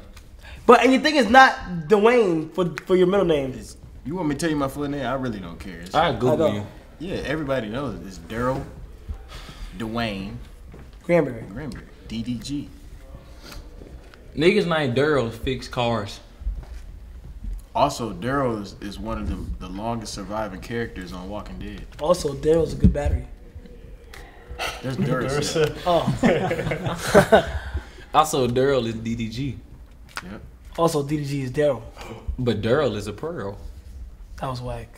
But, and your thing is not Dwayne for your middle name. It's You want me to tell you my full name? I really don't care. I'll Google you. Yeah, everybody knows it. It's Daryl, Dwayne, Granberry, DDG. Niggas named Daryl fix cars. Also, Daryl is one of the longest surviving characters on Walking Dead. Also, Daryl's a good battery. There's Duracell. Oh. Also, Daryl is DDG. Yep. Also, DDG is Daryl. But Daryl is a pearl. That was whack.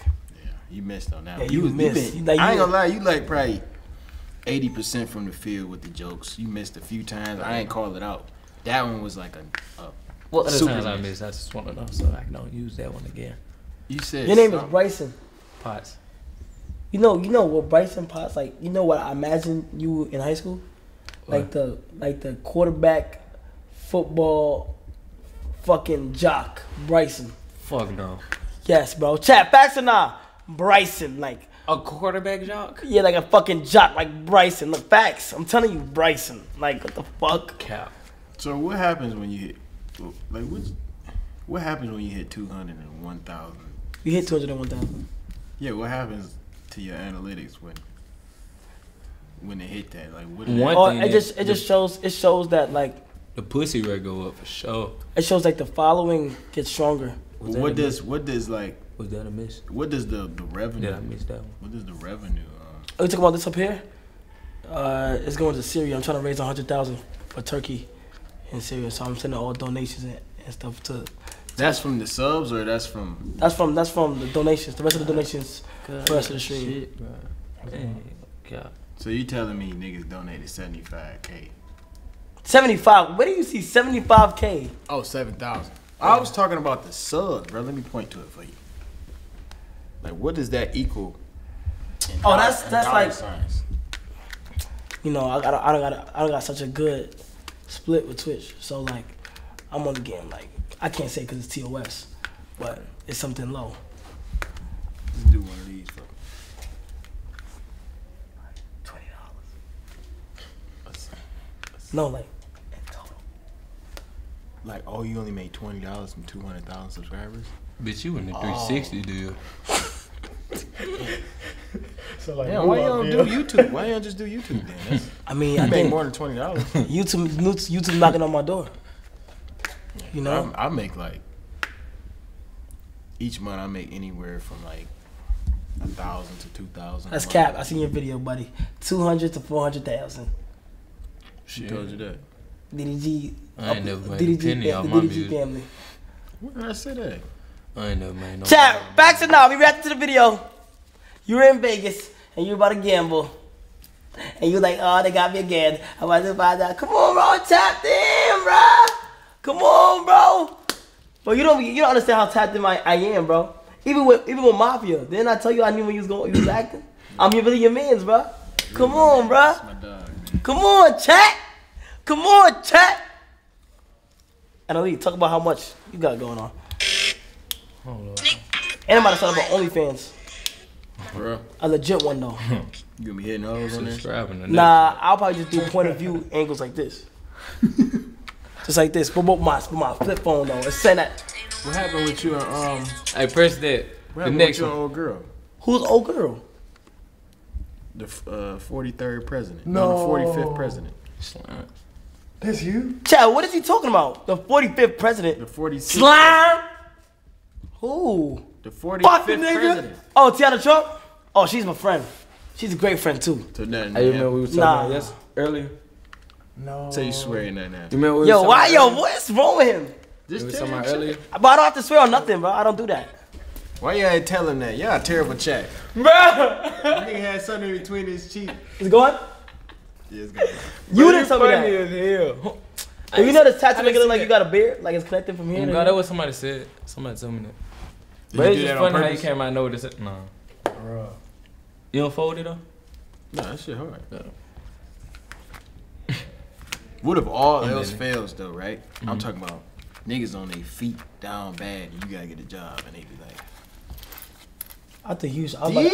Yeah, you missed on that one. Yeah, you missed. Like, I ain't gonna lie, you like probably 80% from the field with the jokes. You missed a few times. I ain't call it out. That one was like a what other times I missed? I just want to know so I don't use that one again. You said your name is Bryson Potts. You know what Bryson Potts like? You know what I imagine you in high school? What? Like the quarterback football fucking jock Bryson. Fuck no. Yes, bro. Chat, facts or nah? Bryson, like a quarterback jock? Yeah, like a fucking jock, like Bryson. Look, facts. I'm telling you, Bryson. Like, what the fuck? Cap. So what happens when you hit? Like, what happens when you hit 201,000? You hit 201,000. Yeah, what happens to your analytics when they hit that? Like, what? It just shows that like the pussy rate go up for sure. It shows like the following gets stronger. Was that a miss? What does the revenue? Yeah, I missed that one. What does the revenue? Are you talking about this up here? It's going to Syria. I'm trying to raise 100,000 for Turkey in Syria, so I'm sending all donations and stuff to That's from the subs or that's from? That's from the donations. The rest of the donations for us to the stream. God. So you telling me niggas donated 75K? 75? Where do you see 75K? Oh, 7,000. I was talking about the sub, bro. Let me point to it for you. Like, what does that equal? Oh, that's like signs. You know, I don't got such a good split with Twitch. So like, I'm only getting like I can't say because it's TOS, but it's something low. Let's do one of these for like $20. No, like in total. Like, oh, you only made $20 from 200,000 subscribers. Bitch, you in the 360 deal. So like, damn, why you don't do YouTube? Why you don't just do YouTube then? That's, I mean, I make more than $20. YouTube knocking on my door. You know, I make like each month. I make anywhere from like 1,000 to 2,000. That's cap. I seen your video, buddy. 200 to 400,000. She told you that. DDG. I ain't never made a penny off my music. DDG family. Where did I say that? I ain't never made no. Chat. Back to now. We reacted to the video. You were in Vegas and you were about to gamble. And you were like, oh, they got me again. I'm about to buy that. Come on, bro, tapped in, bro. Come on, bro. But you don't understand how tapped in I am, bro. Even with Mafia. Didn't I tell you I knew when you was acting? I'm here really your man's, bro. Come on, bro. That's my dog, man. Come on, chat. Come on, chat. And Ali, talk about how much you got going on. Oh, Lord. And I'm about to talk about OnlyFans. Bro. A legit one though. You gonna be hitting those on there? Nah, I'll probably just do point of view angles like this. Just like this. But my flip phone though. It's saying that. What happened with you and Hey, press that. What happened with your old girl? Who's old girl? The 43rd president. No, the 45th president. Slime. That's you? Chad, what is he talking about? The 45th president. The 46th. Slime! Who? The 45th president. Oh, Tiana Trump? Oh, she's my friend. She's a great friend, too. So nothing. I remember we were talking about this earlier. No. So you swearing that now. You remember we were talking about earlier? What's wrong with him? Just tell him earlier. But I don't have to swear on nothing, bro. I don't do that. Why y'all ain't telling that? Y'all a terrible chat. Bro! That nigga had something in between his cheeks. Is it going? Yeah, it's going. You didn't tell me that. Funny as hell. You know the tattoo make it look like you got a beard? Like it's connected from here? No, that was somebody said. Somebody told me that. But it's just funny how you came out and know this. Nah. Bruh. You don't fold it up? Nah, that shit hard. Yeah. What if all else fails though, right? Mm-hmm. I'm talking about niggas on their feet down bad and you gotta get a job and they be like. I think you should. I was about to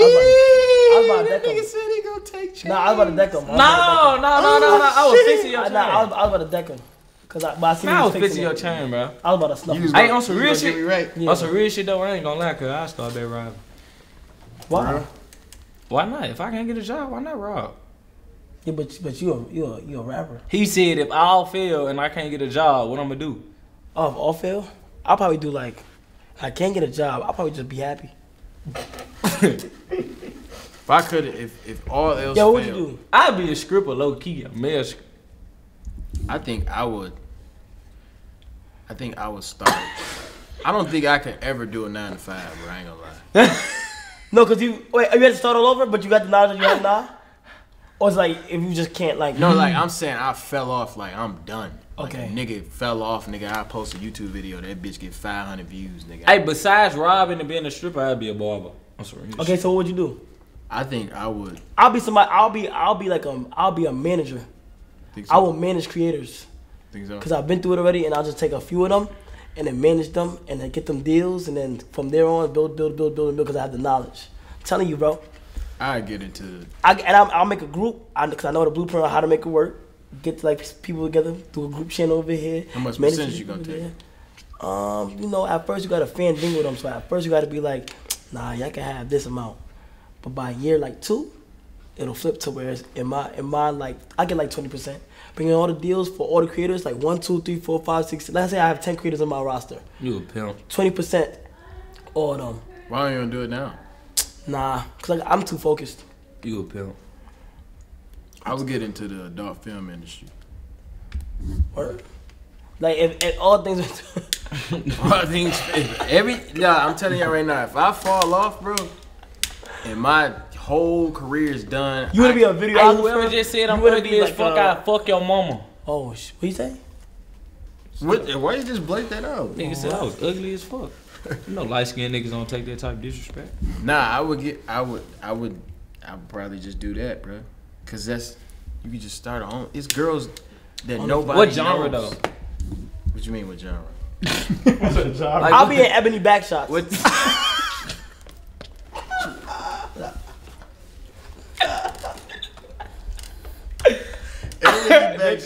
deck him. Nigga said he gonna take change. Nah, I was about to deck him. No. I was fixing your chain. Nah, I was about to deck him. Cause I was fixing your chain, bro. I was about to snuff you. I ain't on some real shit. Right. Yeah. On some real shit though, I ain't gonna lie, cause I started that rob. Why? Bro. Why not? If I can't get a job, why not rob? Yeah, but you a rapper. He said if I'll fail and I can't get a job, what I'm gonna do? Oh, if I'll fail, I'll probably do like, if I can't get a job, I'll probably just be happy. If I could, if all else failed, what would you do? I'd be a stripper, low key, a male stripper. I think I would start. I don't think I could ever do a 9-to-5, bro. I ain't gonna lie. No, cause you had to start all over, but you got the knowledge that you have now. Or it's like if you just can't like. No, like I'm saying, I fell off. Like I'm done. Okay. Like, nigga fell off. Nigga, I post a YouTube video. That bitch get 500 views. Nigga. Hey, besides robbing and being a stripper, I'd be a barber. I'm sorry. Okay, so what would you do? I think I would. I'll be somebody. I'll be a manager. So? I will manage creators. Think so? Cause I've been through it already, and I'll just take a few of them, and then manage them, and then get them deals, and then from there on build. Cause I have the knowledge. I'm telling you, bro. I get into. I'll make a group. Cause I know the blueprint on how to make it work. Get like people together, do a group channel over here. How much percentage you gonna take? You know, at first you gotta fan thing with them. So at first you gotta be like, nah, y'all can have this amount, but by year like 2. It'll flip to where it's in my like I get like 20%. Bringing all the deals for all the creators like 1, 2, 3, 4, 5, 6. Let's say I have 10 creators on my roster. You a pimp. 20%, all of them. Why don't you gonna do it now? Nah, cause like, I'm too focused. You a pimp. I would get into the adult film industry. Word. Like if all things. I'm telling y'all right now, if I fall off, bro, and my whole career is done. You wanna be a videographer? Whoever just said I'm gonna be as fuck, I fuck your mama. Oh shit, what you say? What? Why you just blake that out? Nigga said I was ugly as fuck. You know, light skinned niggas don't take that type of disrespect. Nah, I would probably just do that, bro. Cause that's, you could just start on. It's girls that nobody. What genre knows. Though? What you mean? What genre? What's a genre? Like, I'll be in Ebony Backshots. What?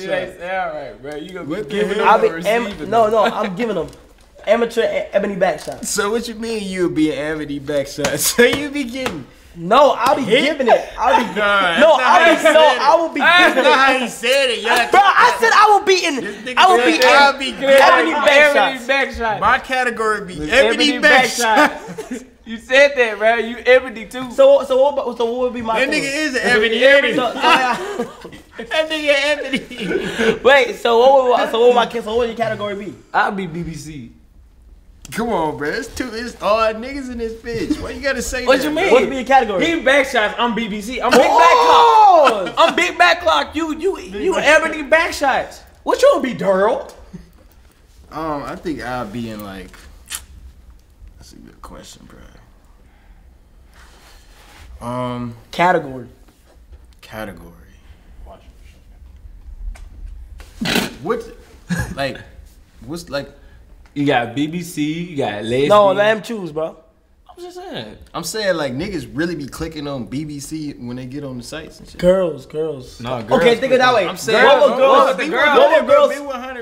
Alright, bro. You gonna be giving them? No, I'm giving them. Amateur Ebony Backshots. So what you mean you'll be an Ebony Backshots? So you be getting? No, I'll be giving it. I'll be I will be giving it. That's not how he said it, yeah. Bro, I said I will be in. I will be. I'll be Ebony Backshots. My category be Ebony Backshots. You said that, bro. You Ebony too. So what would be my? That nigga is an Ebony. That nigga Ebony. Wait. So what would your category be? I'll be BBC. Come on, bro. It's odd niggas in this bitch. Why you gotta say what that? What you mean? What's be a category? He backshots. I'm BBC. I'm big back clock. I'm big back clock. You Ebony backshots. What you gonna be, Daryl? I think I'll be in like. That's a good question, bro. Category. What? Like, what's like? You got BBC, you got lesbian. No, let him choose, bro. I'm just saying. I'm saying like niggas really be clicking on BBC when they get on the sites and shit. Girls. No, girls. Okay, think of that way. I'm saying girls.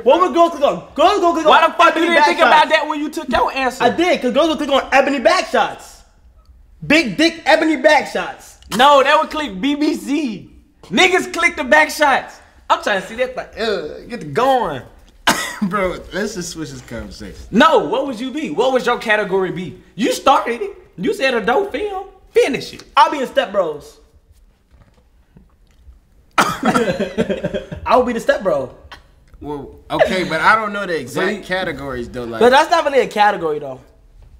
What would girls click on? Girls go click on. Why the fuck did you think about that when you took your answer? I did, cause girls will click on Ebony Backshots. Big dick Ebony Backshots. No, that would click BBC. Niggas click the backshots. I'm trying to see that, but get going. Bro, let's just switch this conversation. No, what would you be? What would your category be? You started it. You said a dope film. Finish it. I'll be in Step Bros. I'll be the Step Bro. Well, okay, but I don't know the exact categories though. Like, but that's not really a category though.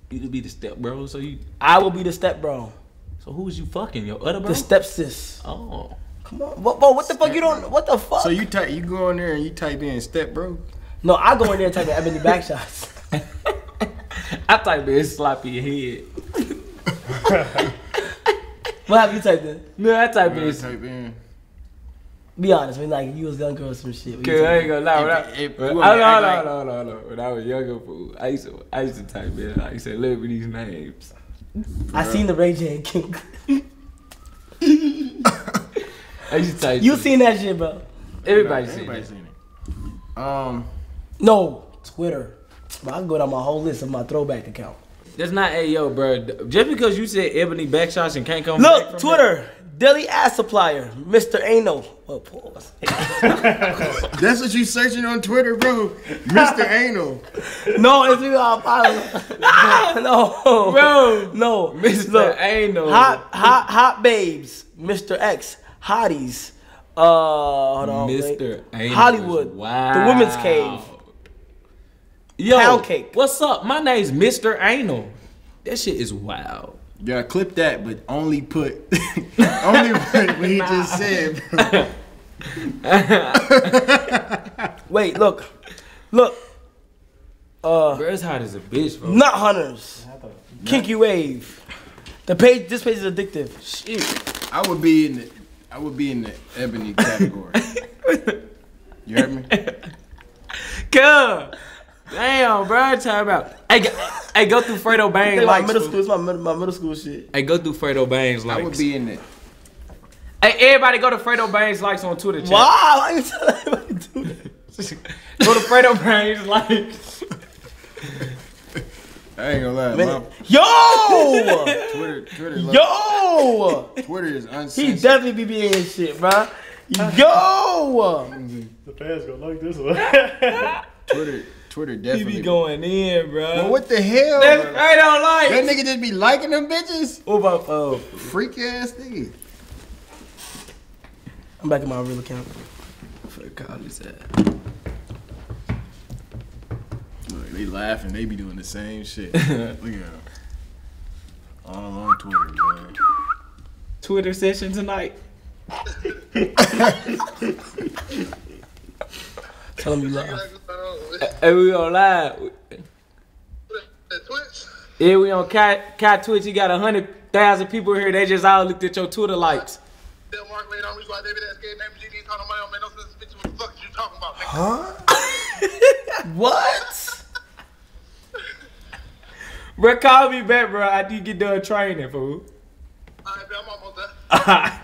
You'd be the Step Bro, so you. I will be the Step Bro. So who was you fucking? Your other bro? The step sis. Oh, come on, bro. What the fuck? You don't. What the fuck? So you type. You go in there and you type in Step Bro. No, I go in there and type in Ebony Backshots. I type in sloppy head. What have you typed in? No, I type in. Be honest, man, like you was young girl some shit. Cause I ain't gonna lie, no. When I was younger, fool, I used to type in like celebrities' names. Bro. I seen the Ray J and King. I used to type. You seen that shit, bro? Everybody seen it. No, Twitter. But I can go down my whole list of my throwback account. That's not Ayo, bro. Just because you said Ebony Backshots and can't come back from Twitter, that? Daily Ass Supplier, Mr. Ano. Oh, pause. That's what you searching on Twitter, bro. Mr. Ano. No, it's me. No. Bro. No. Mr. Ano. Hot Babes, Mr. X, Hotties. Hold on, Mr. Hollywood. Wow. The Women's Cave. Yo, Pound Cake. What's up? My name's Mr. Anal. That shit is wild. Yeah, clip that, but only put what he just said. Wait, look. Bro, it's hot as a bitch, bro. Nut Hunters. Kinky Wave. This page is addictive. Shit. I would be in the Ebony category. You heard me? Come. Damn, bro. Time out. I go through Fredo Bangs. Like middle school. It's my middle school shit. I go through Fredo Bangs. Like I would be in it. Hey, everybody go to Fredo Bangs likes on Twitter. Chat. Wow. Why you tell everybody to do that? Go to Fredo Bangs likes. I ain't gonna lie, man. Yo! Twitter. Yo! Twitter is uncensored. He definitely be being shit, bro. Yo! The fans gonna like this one. Twitter definitely. He be going in, bro. Well, what the hell? I don't like. That nigga just be liking them bitches. What about freak ass nigga? I'm back in my real account. For Kylie's ass. be laughing. They be doing the same shit. Look at them. All on Twitter, man. Twitter session tonight. Tell them you live. Hey, we on live. Twitch? Yeah, we on Kai Twitch. You got 100,000 people here. They just all looked at your Twitter likes. Huh? What? Bro, call me back, bro. I need to get done training, fool. Alright, I'm almost done.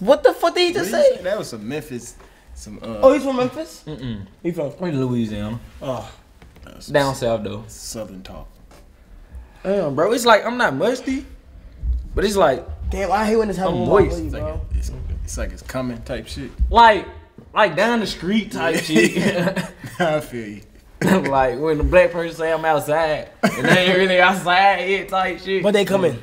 What the fuck did he just say? That was some Memphis. Some, oh, he's from Memphis? Mm-mm. He's from Louisiana. Oh. Down south, though. Southern talk. Damn, bro. It's like, I'm not musty, but it's like, damn, I hate when it's having voice. It's like, it's coming type shit. Like down the street type shit. I feel you. Like when the black person say I'm outside, and they ain't really outside yet type shit. But they coming.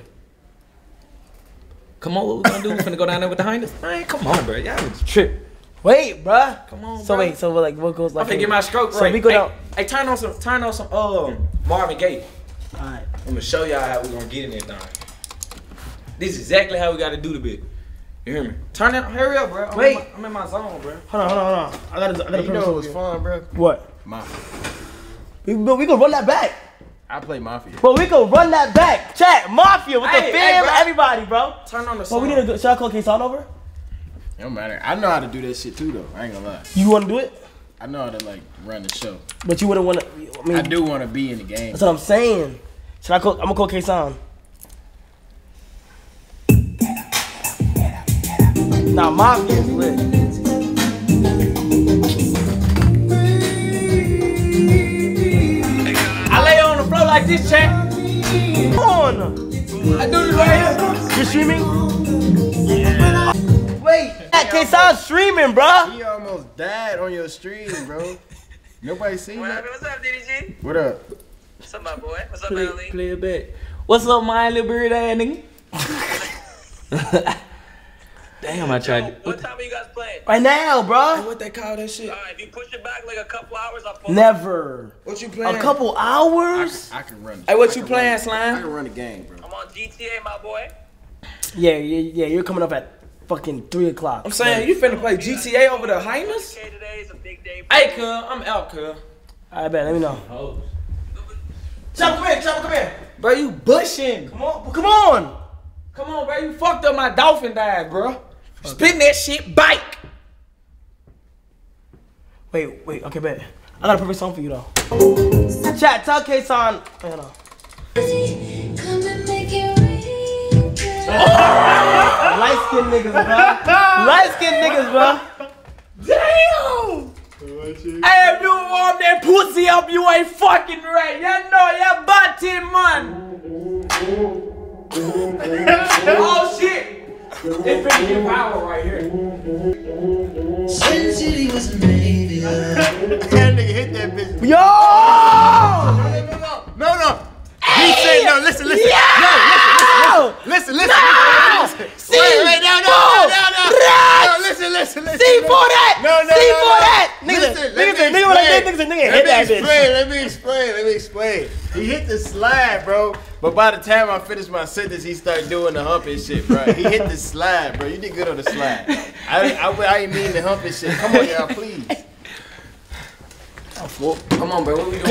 Come on, what we gonna do? We finna go down there with the hinders? Man, come on, bro. Y'all just trip. Wait, bro. Come on, so bro. Wait, so like what goes like? I'm finna get my stroke right. So we go down. Hey, turn on some Marvin Gaye. All right. I'm gonna show y'all how we gonna get in there, Don. This is exactly how we gotta do the bit. You hear me? Turn it. Hurry up, bro. Wait. I'm in my zone, bro. Hold on. I gotta. You know it was fun, bro. What? Mafia. We gonna run that back. I play Mafia. But we gonna run that back. Chat Mafia with the fam, everybody, bro. Turn on the song. Well, we need a. Should I call Case all over? It don't matter. I know how to do that shit too, though. I ain't gonna lie. You wanna do it? I know how to like run the show. But you wouldn't wanna. I mean, I do wanna be in the game. That's what I'm saying. Should I call? I'm gonna call Case on. Now my is lit. I lay on the floor like this, chat. Come on. I do this right here. You streaming? Yeah. Wait, that case I was streaming, bro. He almost died on your stream, bro. Nobody seen that? What's up, DDG? What up? What's up, my boy? What's up, Miley? Play a bit. What's up, my little bird ass nigga? Damn, I tried. Yo, what time are you guys playing? Right now, bro. What they call that shit? All right, if you push it back like a couple hours, I'll pull. Never. What you playing? A couple hours? I can run. Hey, what you playing, Slime? I can run the game, bro. I'm on GTA, my boy. Yeah. You're coming up at fucking 3 o'clock. I'm saying you finna play GTA over the hyenas? Today is a big day. Hey, cuz, I'm out, cuz. I bet. Let me know. Oh. Chopper, come here. Bro, you bushing? Come on, bro. You fucked up my dolphin dive, bro. Okay. Spin that shit, bike. Wait, okay, bet. I got a perfect song for you, though. Chat, tell K-San. Wait, hold on. Light-skinned niggas, bro. Light-skinned niggas, bro. Damn! Hey, if you warm that pussy up, you ain't fucking right. Y'all know, y'all about 10 months. Oh shit! It's pretty good power right here. Sin City was made. That nigga hit that bitch. Yo! No. He said no. Listen. Yeah! No, listen. Wait, no. Listen. See for that. No. See for that. Nigga, hit that bitch. Let me explain. He hit the slide, bro. But by the time I finished my sentence, he started doing the humping shit, bro. He hit the slide, bro. You did good on the slide. I ain't mean the humping shit. Come on, y'all, please. Come on, bro. What we doing?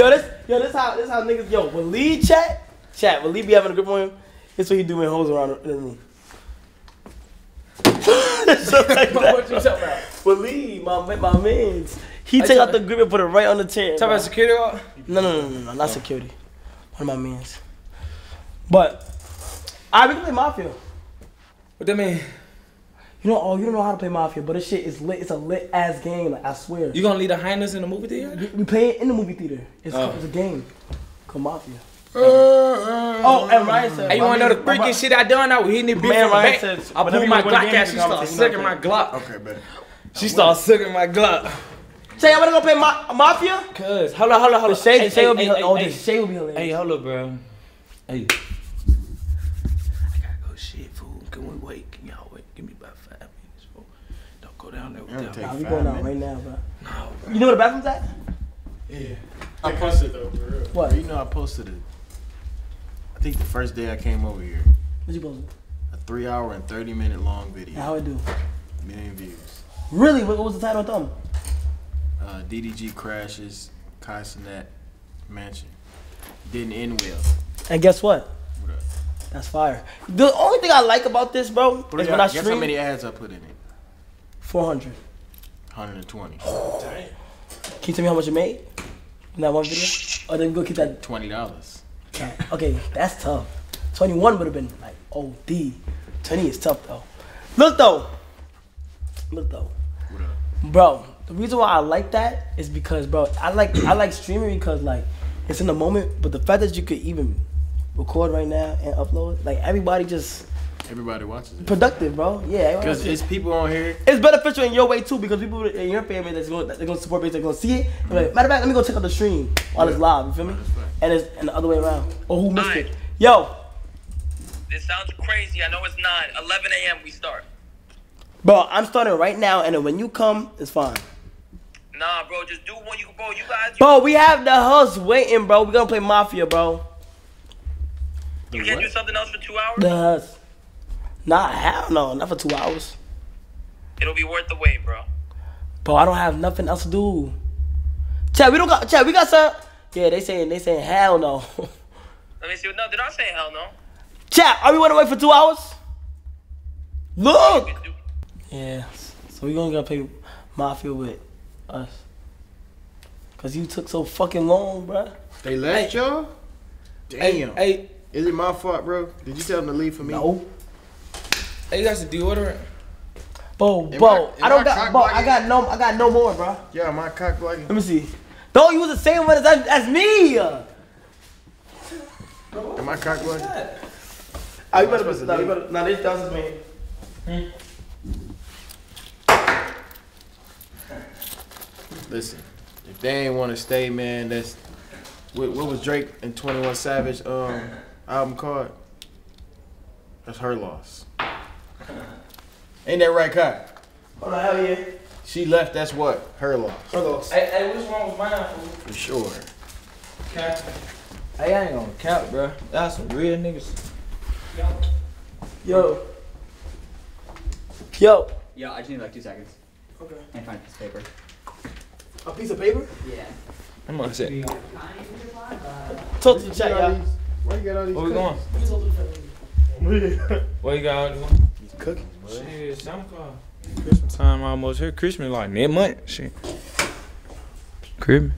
Yo, this how niggas. Yo, when Lee when Lee be having a grip on him, this what he do when hoes around in the room. What you talking about? When Lee, my man's, he take out the grip and put it right on the chair. Talking about security? No, not security. One of my man's. But, we can play Mafia. What that mean? You don't know how to play Mafia, but this shit is lit. It's a lit ass game, like, I swear. You gonna leave the hyenas in the movie theater? We play it in the movie theater. It's a game called Mafia. Oh, and Ryan said. Hey, you wanna know the freaking shit I done? I was hitting it big from back. I pulled my Glock out. She started sucking my Glock. Okay, baby. She started sucking my Glock. Shay, I wanna go play Mafia? Cuz, hold on. Shay will be hilarious. Hey, hold up, bro. Hey. Down there. We going out right now, bro. No, bro. You know where the bathroom's at? Yeah. I posted though, for real. What? You know I posted it. I think the first day I came over here. What you posted? A 3-hour and 30-minute long video. How it do? Million views. Really? What was the title of them? DDG crashes Kai Cenat mansion. Didn't end well. And guess what? What up? That's fire. The only thing I like about this, bro, is when I stream. Guess how many ads I put in it? 400. 120. Oh. Damn. Can you tell me how much it made? In that one video? Or then go keep that $20. Okay, that's tough. 21 would have been like OD. 20 is tough though. Look though. What up? Bro, the reason why I like that is because, bro, I like streaming because like it's in the moment, but the fact that you could even record right now and upload, like everybody watches it. Productive, bro. Yeah. Because it's people on here. It's beneficial in your way too, because people in your family that's gonna support me, they're gonna see it. Mm-hmm. Like, matter of fact, let me go check out the stream while it's live. You feel me? And the other way around. Oh, who missed it? Yo. This sounds crazy. I know it's 9. 11 a.m. we start. Bro, I'm starting right now, and then when you come, it's fine. Nah, bro, just do one. Bro, we have the house waiting, bro. We're gonna play Mafia, bro. You can't do something else for 2 hours. The house. Nah, hell no, not for 2 hours. It'll be worth the wait, bro. Bro, I don't have nothing else to do. Chad, we got some. Yeah, they saying hell no. Let me see. No, they're not saying hell no. Chad, are we going to wait for 2 hours? Look. Yeah, so we gonna play Mafia with us. Cause you took so fucking long, bro. They left y'all? Damn. Hey, is it my fault, bro? Did you tell them to leave for me? No. Hey, you guys to deodorant? Bro, I got no more, bro. Yeah, my cock blogging. Let me see. Don't use the same one as me. Bro, am I cock blogging? Oh, you better put nah, this does me. Listen, if they ain't want to stay, man, that's what was Drake and 21 Savage album called? That's her loss. Ain't that right, Kai? Oh, the hell yeah. She left, that's what? Her loss. Her loss. Hey, which one was mine, fool? For sure. Cap. Hey, I ain't gonna cap, bro. That's some real niggas. Yo. Yo, I just need like 2 seconds. Okay. And find a piece of paper. A piece of paper? Yeah. I'm on set. Talk to the chat, y'all. Where you got all these? Where we going? Where you got all these? Cookies, boy. Shit, SoundCloud. Christmas time almost here. Christmas like mid-month. Shit. Crib.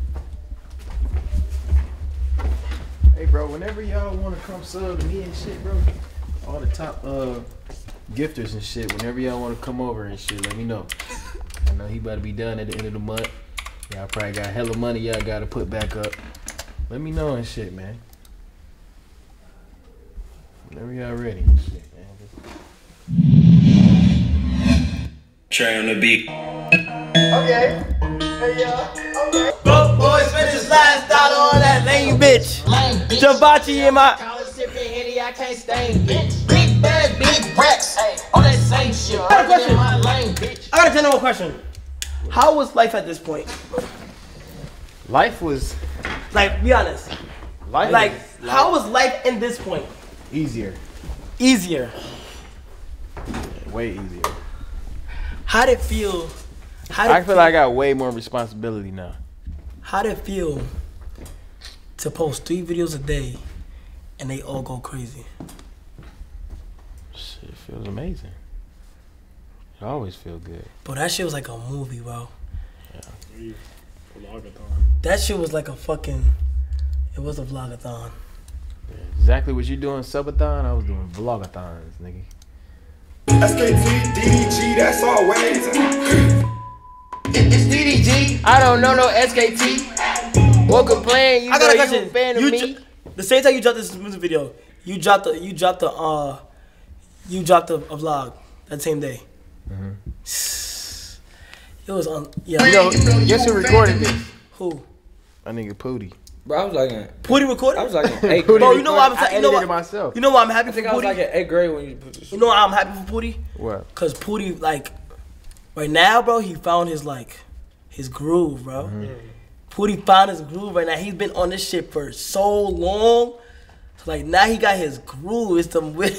Hey, bro, whenever y'all want to come sub to me and shit, bro, all the top gifters and shit, whenever y'all want to come over and shit, let me know. I know he about to be done at the end of the month. Y'all probably got hella money y'all got to put back up. Let me know and shit, man. Whenever y'all ready and shit. Trying to be okay. Hey, y'all. Okay. Both boys spent his last dollar on that lame bitch. Javachi in my college sipping Henny, I can't stand bitch. Big bad, big racks. Hey, all that same shit. I got a question. I got a general question. How was life at this point? Life was. Like, be honest. Life. Like, how was life in this point? Easier. Easier. Way easier. How did it feel? I feel like I got way more responsibility now. How did it feel to post 3 videos a day and they all go crazy? Shit feels amazing. It always feels good. But that shit was like a movie, bro. Yeah. That shit was like a fucking. It was a vlogathon. Yeah, exactly what you doing subathon. I was doing vlogathons, nigga. SKT, DDG, that's always. It's DDG. I don't know no SKT. Won't complain. I got a question. You fan of me? The same time you dropped this music video, you dropped a vlog that same day. Mm-hmm. It was on. Yeah. Yo, guess who recorded this? Who? That nigga Pooty. Bro, I was like, Pooty recorded? I was like, hey, Pooty. Bro, you know why I'm happy? You know why I'm happy for Pooty? I was like, hey, great when you put this. You know why I'm happy for Pooty? What? Cause Pooty, like, right now, bro, he found his groove, bro. Mm-hmm. Pootie found his groove right now. He's been on this shit for so long. So like now he got his groove. It's some weird.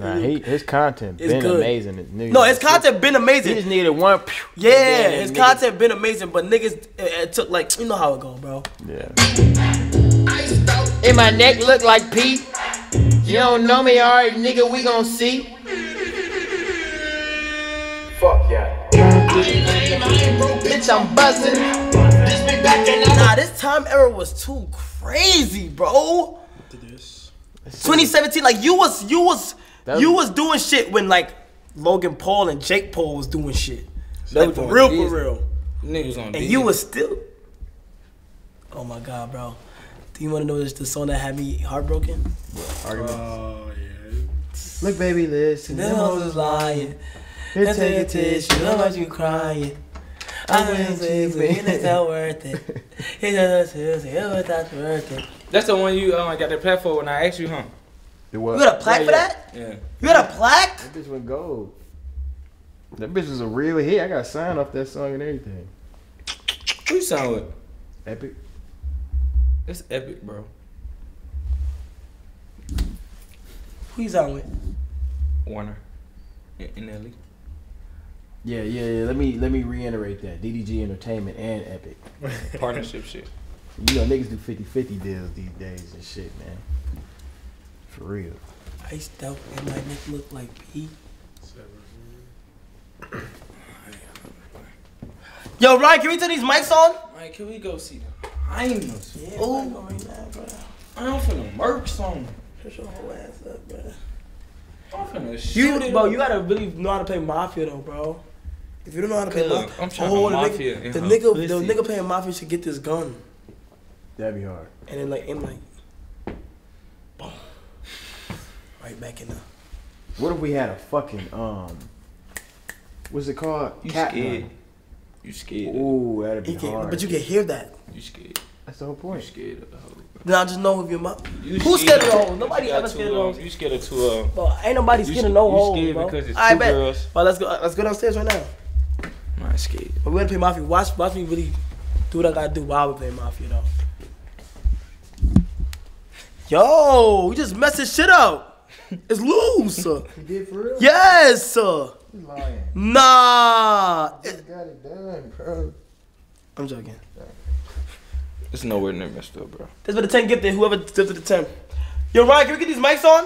Nah, his content been good. Amazing. No, his content been amazing. He just needed one. Yeah, his content been amazing, but niggas it took like you know how it go, bro. Yeah. In my neck look like pee. You don't know me, alright, nigga. We gon' see. Fuck yeah. I ain't lame, I ain't broke, bitch. I'm buzzing. This be back and nah, this time era was too crazy, bro. 2017, like you was doing shit when like Logan Paul and Jake Paul was doing shit. Like for real. Niggas on. And you was still. Oh my god, bro. Do you want to know the song that had me heartbroken? Arguments. Oh yeah. Look, baby, listen. Them hoes is lying. They take a tissue. How about you crying? I wouldn't say it's not worth it. It's not worth it. That's the one you got the plaque for when I asked you, huh? It was. You got a plaque for that? Yeah. You got a plaque? That bitch went gold. That bitch was a real hit. I got signed off that song and everything. Who you signed with? Epic. It's Epic, bro. Who you signed with? Warner. In LA. Yeah. Let me reiterate that. DDG Entertainment and Epic. Partnership shit. You know, niggas do 50-50 deals these days and shit, man. For real. Iced out and my neck look like pee. Yo, Ryan, can we turn these mics on? Ryan, can we go see them? I ain't no shit. Oh, I don't finna murk song. Shut your whole ass up, bro. I'm finna shoot it. Bro, you gotta really know how to play Mafia, though, bro. If you don't know how to play Mafia, I'm trying to Mafia. The nigga playing Mafia should get this gun. That'd be hard. And then like, boom, right back in the. What if we had a fucking what's it called? You cat scared? Gun. You scared? Ooh, that'd be hard. But you can hear that. You scared? That's the whole point. You scared of the hoe? Then I just know if your mom. Who's scared of the hoe? Nobody ever scared of the hoe. You scared of two of them? Bro, ain't nobody scared of no hoe. You scared because it's two girls. Well, let's go downstairs right now. I'm not scared. But we gotta play Mafia. Watch me really. Do what I gotta do while we play Mafia though. Yo, we just messed this shit up. It's loose. You did for real? Yes. You lying. Nah. You just got it done, bro. I'm joking. It's nowhere near messed up, bro. That's where the 10 get there. Whoever dipped to the 10. Yo, Ryan, can we get these mics on?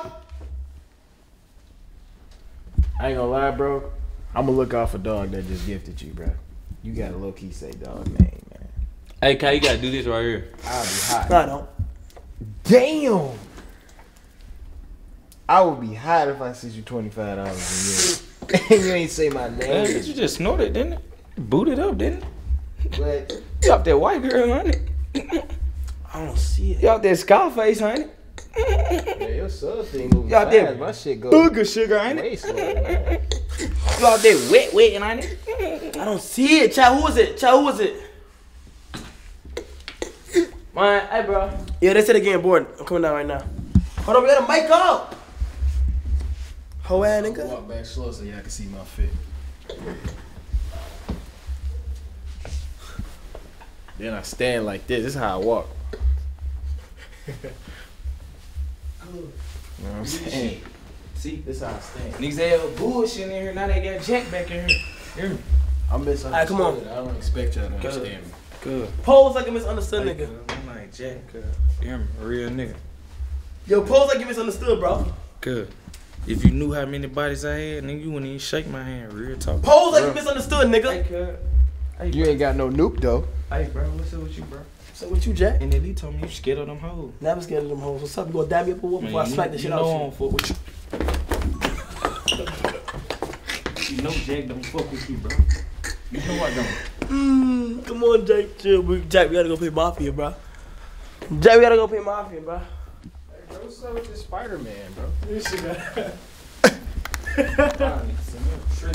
I ain't gonna lie, bro. I'm gonna look off a dog that just gifted you, bro. You gotta low key say dog name. Hey, Kai, you gotta do this right here. I'll be hot. No, I don't. Damn! I would be hot if I sent you $25 a year. You ain't say my name. Man, you just snorted, didn't it? Booted up, didn't it? What? You out there white girl, honey. I don't see it. You out there Scarface, honey. Yeah, your sub thing moving fast. There, my shit go booger sugar, ain't it? You out there wet, ain't it? I don't see it, child. Who was it? Man, hey, bro. Yeah, they said they're getting bored. I'm coming down right now. Hold on, we got a mic up. Ho ass nigga. Walk back slow so y'all can see my fit. Then I stand like this. This is how I walk. You know what I'm saying? See, this is how I stand. Niggas had bullshit in here. Now they got Jack back in here. I'm misunderstood. Right, come on. I don't expect y'all to understand me. Good. Pose like a misunderstood nigga. I'm like Jack. You're a real nigga. Yo, pose like you misunderstood, bro. Good. If you knew how many bodies I had, nigga, you wouldn't even shake my hand. Real talk. Pose like you misunderstood, nigga. Hey, you ain't got no nuke though. Hey, bro, what's up with you, bro? What's up with you, Jack? And then he told me you scared of them hoes. Never scared of them hoes. What's up? You gonna dab me up a whoop before I smack the shit out of you? You know Jack don't fuck with you, bro. You know I don't. Come on, Jack. Chill. Jack, we gotta go play Mafia, bro. Hey, bro, what's up with this Spider-Man, bro?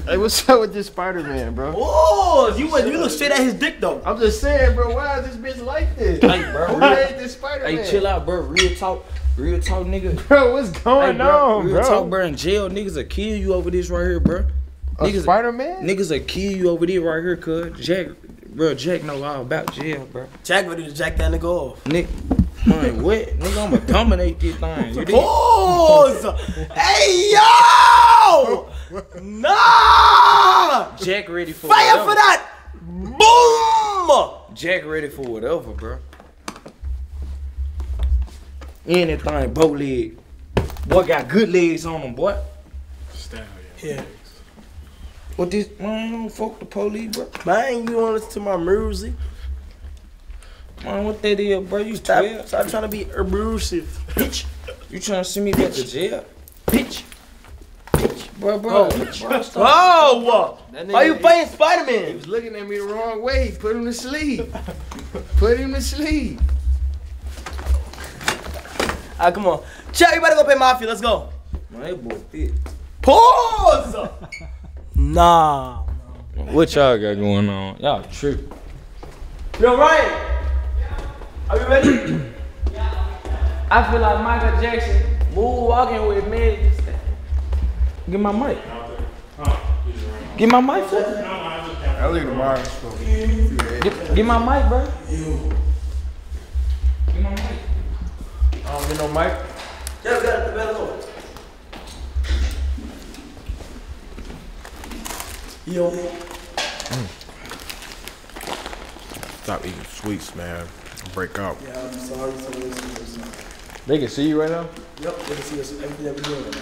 Hey, what's up with this Spider-Man, bro? Oh, you look straight at his dick, though. I'm just saying, bro, why is this bitch like this? Hey, bro, who made this Spider-Man? Hey, chill out, bro. Real talk, nigga. Bro, what's going on, bro? Real talk, bro. In jail, niggas will kill you over this right here, bro. Niggas, Spider-Man? Niggas will kill you over there right here, cuz. Jack, Bro, Jack know all about jail, bro. Jack ready to jack that nigga off. Nick, man, what? Nigga, I'ma dominate this thing. You pause! Hey, yo! Nah! Jack ready for fire whatever. For that! Boom! Jack ready for whatever, bro. Anything, bow leg. Boy got good legs on him, boy. Style, yeah. Yeah. What this? Man, don't fuck the police, bro. Man, you don't listen to my music. Man, what that is, bro? You stop trying to be abusive. Bitch. You trying to send me back to jail? Bitch. Bitch. Bro. Oh, what? Why you playing Spider-Man? He was looking at me the wrong way. Put him to sleep. Put him to sleep. All right, come on. Chat, you better go pay Mafia. Let's go. Man, boy fit. Pause! Nah. What y'all got going on? Y'all tripping. Yo, Ryan. Yeah. Are you ready? Yeah. I feel like Michael Jackson moonwalking with me. Get my mic. Get my mic, bro. I leave the mic. Get my mic, bro. Get my mic. I don't get no mic. Yeah, we got the bell over. Yo. Stop eating sweets, man. Break up. Yeah, I'm sorry. They can see you right now? Yep, they can see us. Everything that we're doing right now.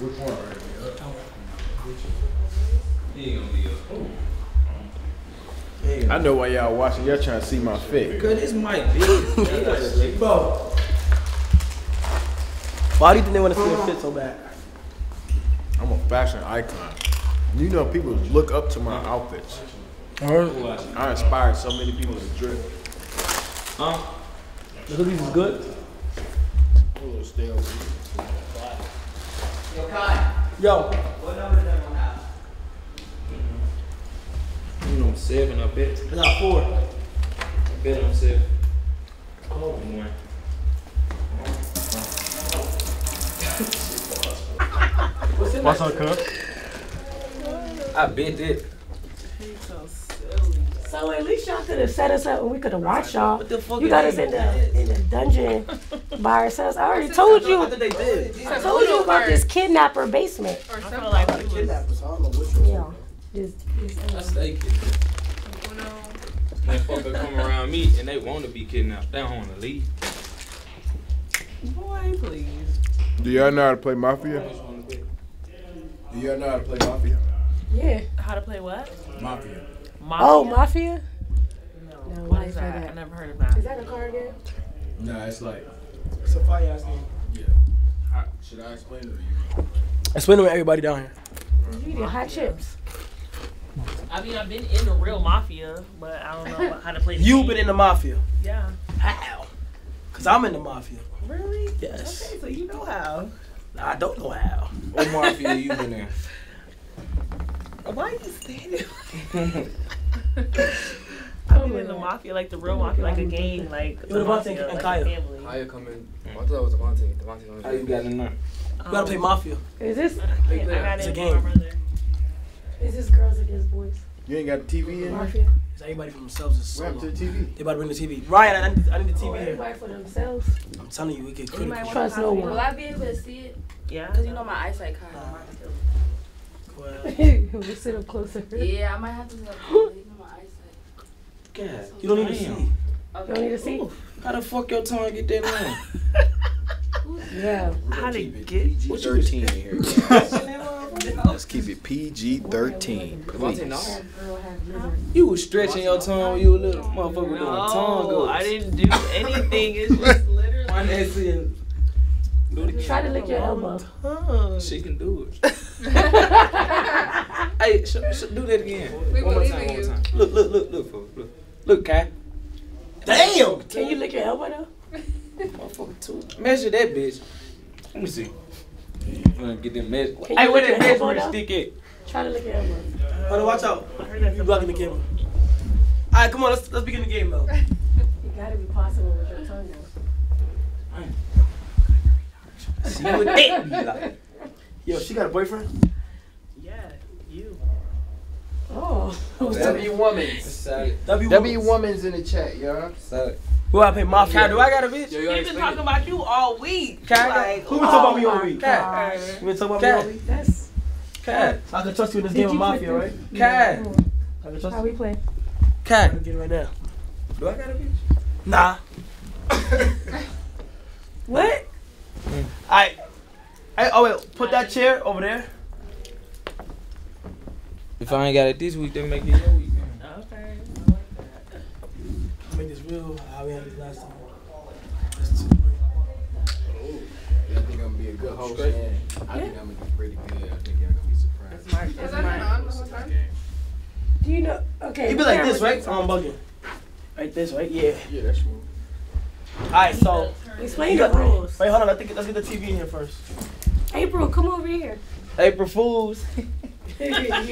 Which one right here? He ain't gonna be up. Oh. I know why y'all watching. Y'all trying to see my fit. Good, this might be. Why do you think they want to see your fit so bad? I'm a fashion icon. You know, people look up to my outfits. I inspired so many people to drip. Huh? The hoodies is good. Yo, Kai. Yo. What number is that one house? You know, 7, I bet. It's not 4. I bet I'm 7. Come over one. What's up, cuz? I bet it. He's so silly. So at least y'all could have set us up and we could have watched y'all. You got us in the dungeon by ourselves. I already told you. I told you about this kidnapper basement. Or something like that. Kidnappers. I don't know which one. Yeah. I stay kidnapped. They fucker come around me and they want to be kidnapped. They don't want to leave. Boy, please. Do y'all know how to play Mafia? Do y'all know how to play Mafia? Yeah. How to play what? Mafia. Oh, Mafia? No. What is that? I never heard of that. Is that a card game? No, it's like. It's a fire ass game. Yeah. Should I explain it to you? Explain it to everybody down here. You eating hot chips. I mean, I've been in the real Mafia, but I don't know how to play. You've been in the Mafia? Yeah. How? Because I'm in the Mafia. Really? Yes. Okay, so you know how. I don't know how. What Mafia you been in? Why are you standing? I've been in the Mafia, like the real Mafia, like a gang, like the Mafia, like a family. Kaya come in. I thought that was Devontae. Devontae. How you got in there? You gotta play Mafia. Is this? It's a game. Is this girls against boys? You ain't got the TV in Mafia? Here? It's everybody for themselves. It's solo. What happened to the TV? They about to bring the TV. Ryan, I need the TV here. Everybody for themselves? I'm telling you, we can trust no one. Will I be able to see it? Yeah. Because you know my eyesight kind of mine still. Well. We'll sit up closer. Yeah, I might have to sit up closer. You know my eyesight. God, so you don't need to see. Okay. You don't need to see? Ooh. How the fuck your tongue get that long? Yeah. How to get you? 13 in here. Let's keep it PG-13, please. You was stretching your tongue when you were little motherfucker doing tongue goes. I didn't do anything. It's just literally. Try to lick your elbow. She can do it. Hey, do that again. One more time. Look. Look, Kai. Damn. Can you lick your elbow though? Motherfucker, too. Measure that bitch. Let me see. Get them measure. Hey, where that measuring stick at? Try to lick your elbow. Hold on, watch out. You blocking the camera. All right, come on. Let's begin the game though. It gotta be possible with your tongue though. All right. See what that be like. Yo, she got a boyfriend? Yeah, you. Oh. W Woman's. W Woman's in the chat, y'all. Who I pay Mafia? Do I got a bitch? We've been talking about you all week. Like, who been talking about me all week? Cat. We been talking about me all week? That's Cat. I can trust you in this game of Mafia, right? Cat. I can trust you. How we play? Cat. I'm getting right now. Do I got a bitch? Nah. What? Oh wait, put that chair over there. If I ain't got it this week, then make it your week. Okay, I like that. I made this real how we had this last time. That's too real. I think I'm gonna be a good host. I think I'm gonna be pretty good. I think y'all gonna be surprised. Is that the whole time? Do you know? Okay. It'd be like this, right? I'm bugging. Like this, right? Yeah. Yeah, that's true. All right, so explain the rules. Wait, hold on. I think let's get the TV in here first. April, come over here. April Fools. April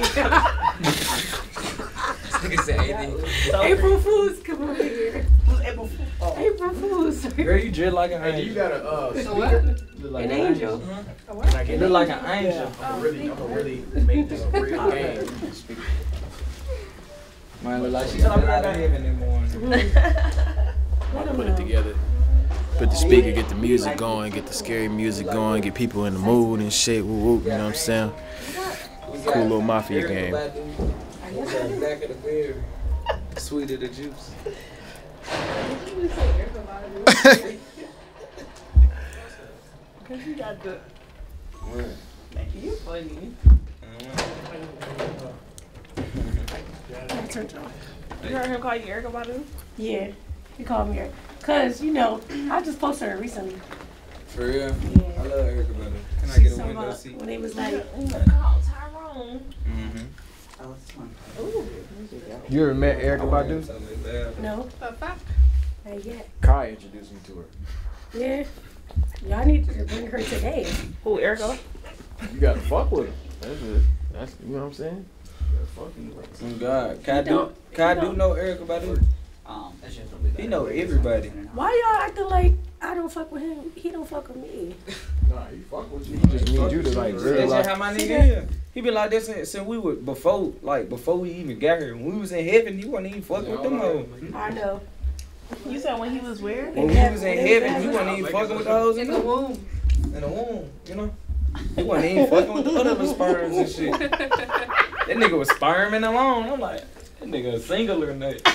Fools, come over here. Who's April Fools? Oh. April Fools. Girl, you drill like an angel. You got a an angel. A what? Like you look like an angel. I'm really make this a real game. Mine look like she's out of heaven in the morning. I put it together. Put the speaker, get the music going, get the scary music going, get people in the mood and shit. Woo woo, you know what I'm saying? Cool little Mafia game. Back of the beer, sweet of the juice. Cause you got the. You funny. You heard him call you Erykah Badu? Yeah, he called me Erykah. Cause you know, I just posted her recently. For real? Yeah. I love Erykah Badu. Can I get a window seat? When it was like, oh, Tyrone. Mm-hmm. I was 20. Ooh. You ever met Erykah Badu? No. Not yet. Kai introduced me to her. Yeah. Y'all need to bring her today. Who, Erykah? You gotta fuck with her. That's it. That's you know what I'm saying. Oh God, can I do know Erykah Badu? He know everybody. Why y'all acting like I don't fuck with him? He don't fuck with me. Nah, he fuck with you. He just need you to like realize. That's how my nigga is. He been like this since we were before we even got here. When we was in heaven, he wasn't even fucking with them hoes. I know. You said when he was where? When he was in heaven, he wasn't even fucking with the hoes in the womb. In the womb, you know. He wasn't even fucking with the other sperms and shit. That nigga was sperming alone. I'm like, that nigga a singular nut.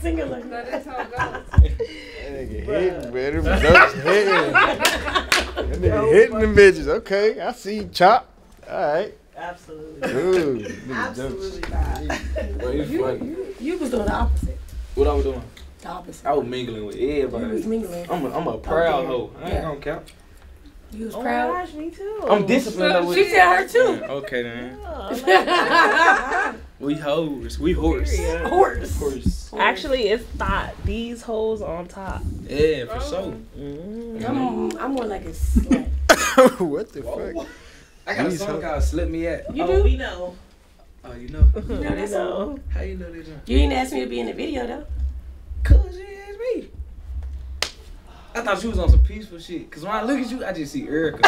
Singular nut. That's how it goes. That nigga hitting, man. That nigga hitting them bitches. Okay, I see you, Chop. All right. Absolutely. Dude, absolutely not. Bro, you was doing the opposite. What I was doing? The opposite. I was mingling with everybody. You was mingling. I'm a proud hoe. I ain't gonna count. You was proud. Oh my gosh, me too. I'm disciplined though. She said her too. Yeah, okay then. Yeah, like, we hoes. We horse. Horse. Actually, it's not. These hoes on top. Yeah, for sure. I'm more like a slut. What the fuck? I got a song called Slip Me At. You do? We know. Oh, you know? You know that song? How you know that song? You didn't ask me to be in the video though. Cause you asked me. I thought she was on some peaceful shit. Cause when I look at you, I just see Erykah.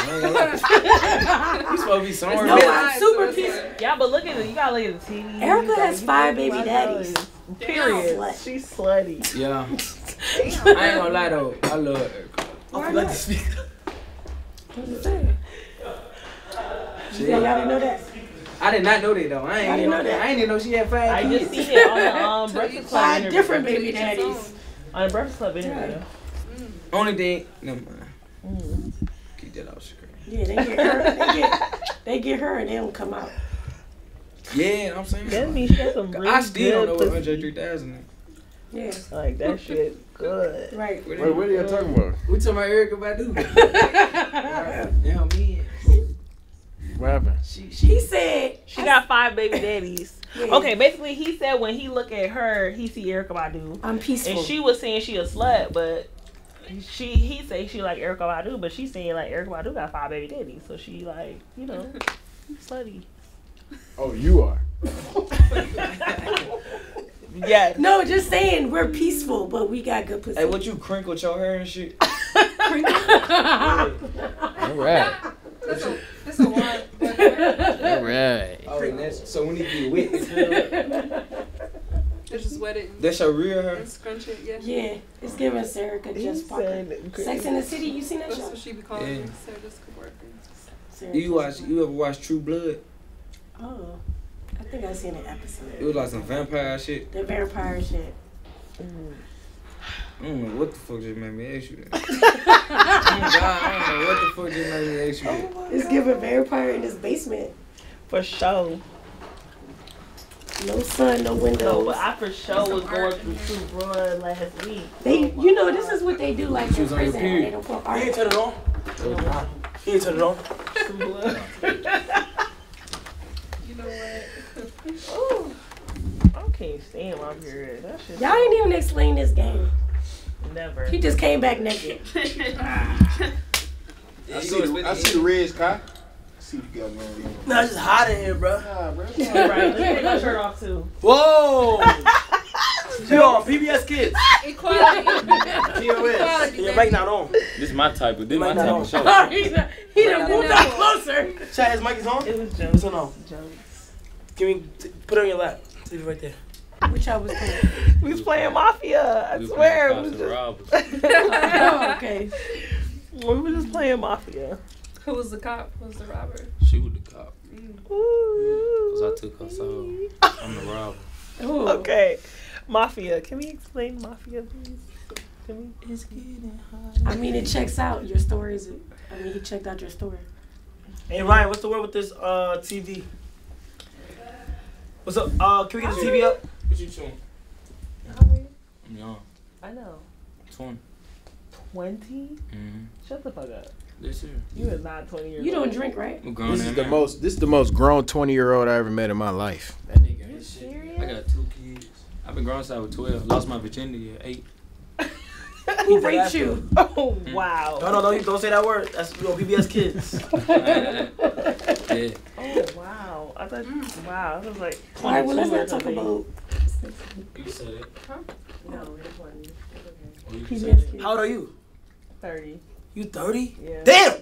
You supposed to be somewhere. No, I'm super peaceful. Yeah, but look at it. You gotta look at the TV. Erykah has 5 baby daddies. Period. Slut. She's slutty. Yeah. I ain't gonna lie though. I love Erykah. I like to speak. What you saying? Y'all didn't know that. I did not know that though. I didn't know that. I didn't even know she had 5 kids. I just seen it on the Breakfast Club. 5 different baby daddies. On the Breakfast Club interview. Only thing, never mind. Keep that off screen. Yeah, they get her. they get her, and they don't come out. Yeah, I'm saying. That means that's some real. I still don't know what Andre 3000 is. Yeah, like that shit good. Right. Wait, what are y'all talking about? We talking about Erykah Badu. Yeah, me. What happened? He said she got 5 baby daddies. Yeah. Okay, basically he said when he look at her, he see Erykah Badu. I'm peaceful. And she was saying she a slut, but. He say she like Erykah Badu, but she saying like Erykah Badu got 5 baby daddies, so she like you know slutty. Oh, you are. Yeah. No, just saying we're peaceful, but we got good pussy. Hey, would you crinkle your hair and shit? Crinkle. All right. That's a one. Alright. Alright, so we need to be wet. Just wet it. That's your real hair? And scrunch it, yeah. Yeah, it's giving us Erykah just pocket. Sex in the City, you seen that show? That's what she be calling her, Sarah Jessica Parker. You ever watch True Blood? Oh, I think I seen an episode. It was like some vampire shit. The vampire shit. Mm. I don't know what the fuck just made me ask you that. I don't know what the fuck just made me ask you that. Oh, it's giving vampire in this basement. For sure. No sun, no windows. No, but I for sure was going through True Blood last week. They, you know, this is what they do, like in prison. They don't put art. He ain't turn it on. He ain't turn it on. True Blood. You know what? Ooh. I can't stand my period. Y'all ain't even explain this game. Never. He just came back naked. I see the reds, Kai. See you got, man. No, it's just hot in here, bro. Nah, bro. Right, let me take my shirt off too. Whoa! You on PBS Kids? Equality. PBS. Your mic not on. This is my type of. This my type of show. He done moved out closer. Chat, his mic is on. It was jokes. It's on. Jokes. Give me. Put it on your lap. Leave it right there. Which I was playing. We was playing Mafia. I swear. It was just... Oh, okay. We were just playing Mafia. Who was the cop? Who was the robber? She was the cop. Because I took her soul. I'm the robber. Ooh. Okay. Mafia. Can we explain Mafia, please? Can we? It's getting hot. I mean, it checks out your story. I mean, he checked out your story. Hey, Ryan, what's the word with this TV? What's up? Can we get the TV up? What you chewing? How are you? I'm young. I know. 20. 20? Mm-hmm. Shut the fuck up. This year. You is not 20 years old. You don't drink, right? This is the most grown 20-year-old I ever met in my life. That nigga ain't shit. I got 2 kids. I've been grown since I was 12. Lost my virginity at 8. Who raped you? Oh, wow. No, don't say that word. That's your PBS Kids. Yeah. Oh, wow. I thought, wow, I was like, all right, well, let's not talk about. You said it. Huh? No, it wasn't. It's okay. PBS Kids. How old are you? 30. You 30? Yeah. Damn!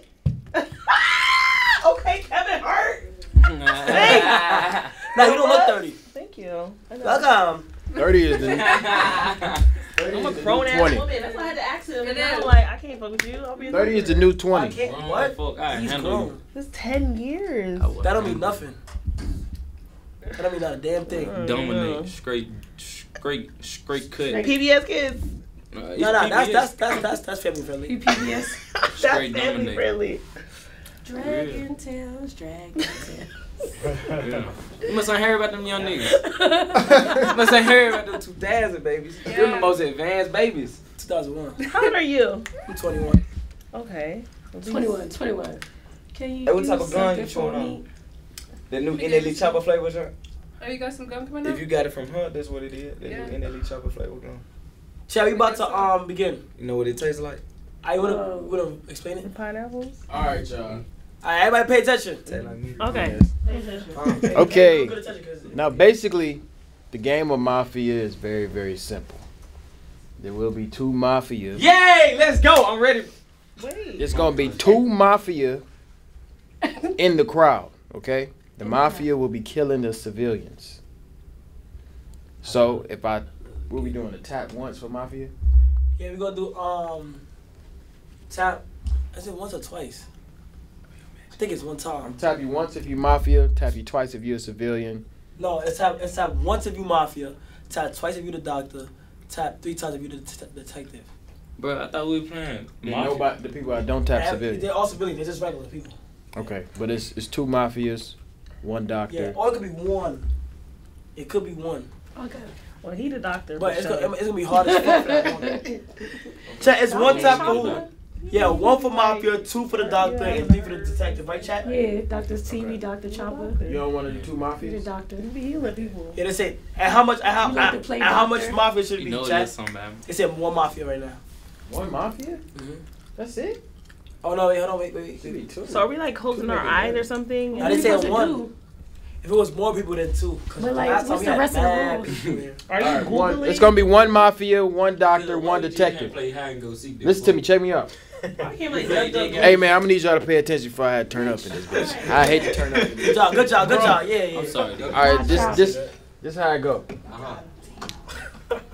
Okay, Kevin Hart. Hey! No, you don't look 30. Thank you. Welcome. 30 is the new. I'm a grown ass woman. That's why I had to ask him. And then I'm like, I can't fuck with you. I'll be 30 is the new 20. I can't, what? He's grown. That's 10 years. That don't mean nothing. That don't mean not a damn thing. Dominate, straight cut. PBS Kids. No, that's family friendly. PBS. That's family friendly. Dragon Tales, Dragon Tales. You must not hear about them young niggas. You must not hear about them 2000 babies. Yeah. They're the most advanced babies. 2001. How old are you? I'm 21. Okay. 21. Can you? Hey, what type of gun you showing on? The new NLE chopper flavor jar. Oh, you got some gum coming out? If you got it from her, that's what it is. The new NLE chopper flavor gum. Chad, we about to begin. You know what it tastes like? I wanna explain it. Pineapples. All right, y'all. All right, everybody, pay attention. Okay. Okay. Now, basically, the game of Mafia is very, very simple. There will be 2 Mafia. Yay! Let's go. I'm ready. Wait. It's gonna be 2 Mafia in the crowd. Okay. The Mafia will be killing the civilians. So if I, what we doing? The tap once for Mafia? Yeah, we gonna do tap. Is it once or twice? I think it's one time. I'm tap you once if you Mafia. Tap you twice if you're a civilian. No, it's tap once if you Mafia. Tap twice if you the doctor. Tap 3 times if you the detective. Bro, I thought we were playing. Nobody, the people I don't tap civilians. They're all civilians. They're just regular people. Okay, but it's 2 Mafias. 1 doctor. Yeah, or it could be 1. It could be 1. Okay. Well, he the doctor. But it's gonna be hard as fuck for that one. Chat, it's 1 tap for who? Yeah, 1 for Mafia, 2 for the doctor, and 3 for the detective. Right, chat? Yeah, Dr. TV, okay. Dr. Chopper. You don't want to do 2 Mafias? You the doctor. You be healing people. Yeah, that's it. And how much, how much Mafia should it be, chat? It's at 1 Mafia right now. 1 Mafia? Mm-hmm. That's it? Oh, no, wait, hold on, wait. So are we, like, closing our eyes or something? I didn't say 1. If it was more people than 2. But, like, what's the rest of the rules? Are you Googling? It's going to be 1 Mafia, 1 doctor, 1 detective. Listen to me, check me out. Hey man, I'm gonna need y'all to pay attention before I turn up in this bitch. I hate to turn up. Good job, good job, good job. Yeah, yeah. I'm sorry. All right, this how I go.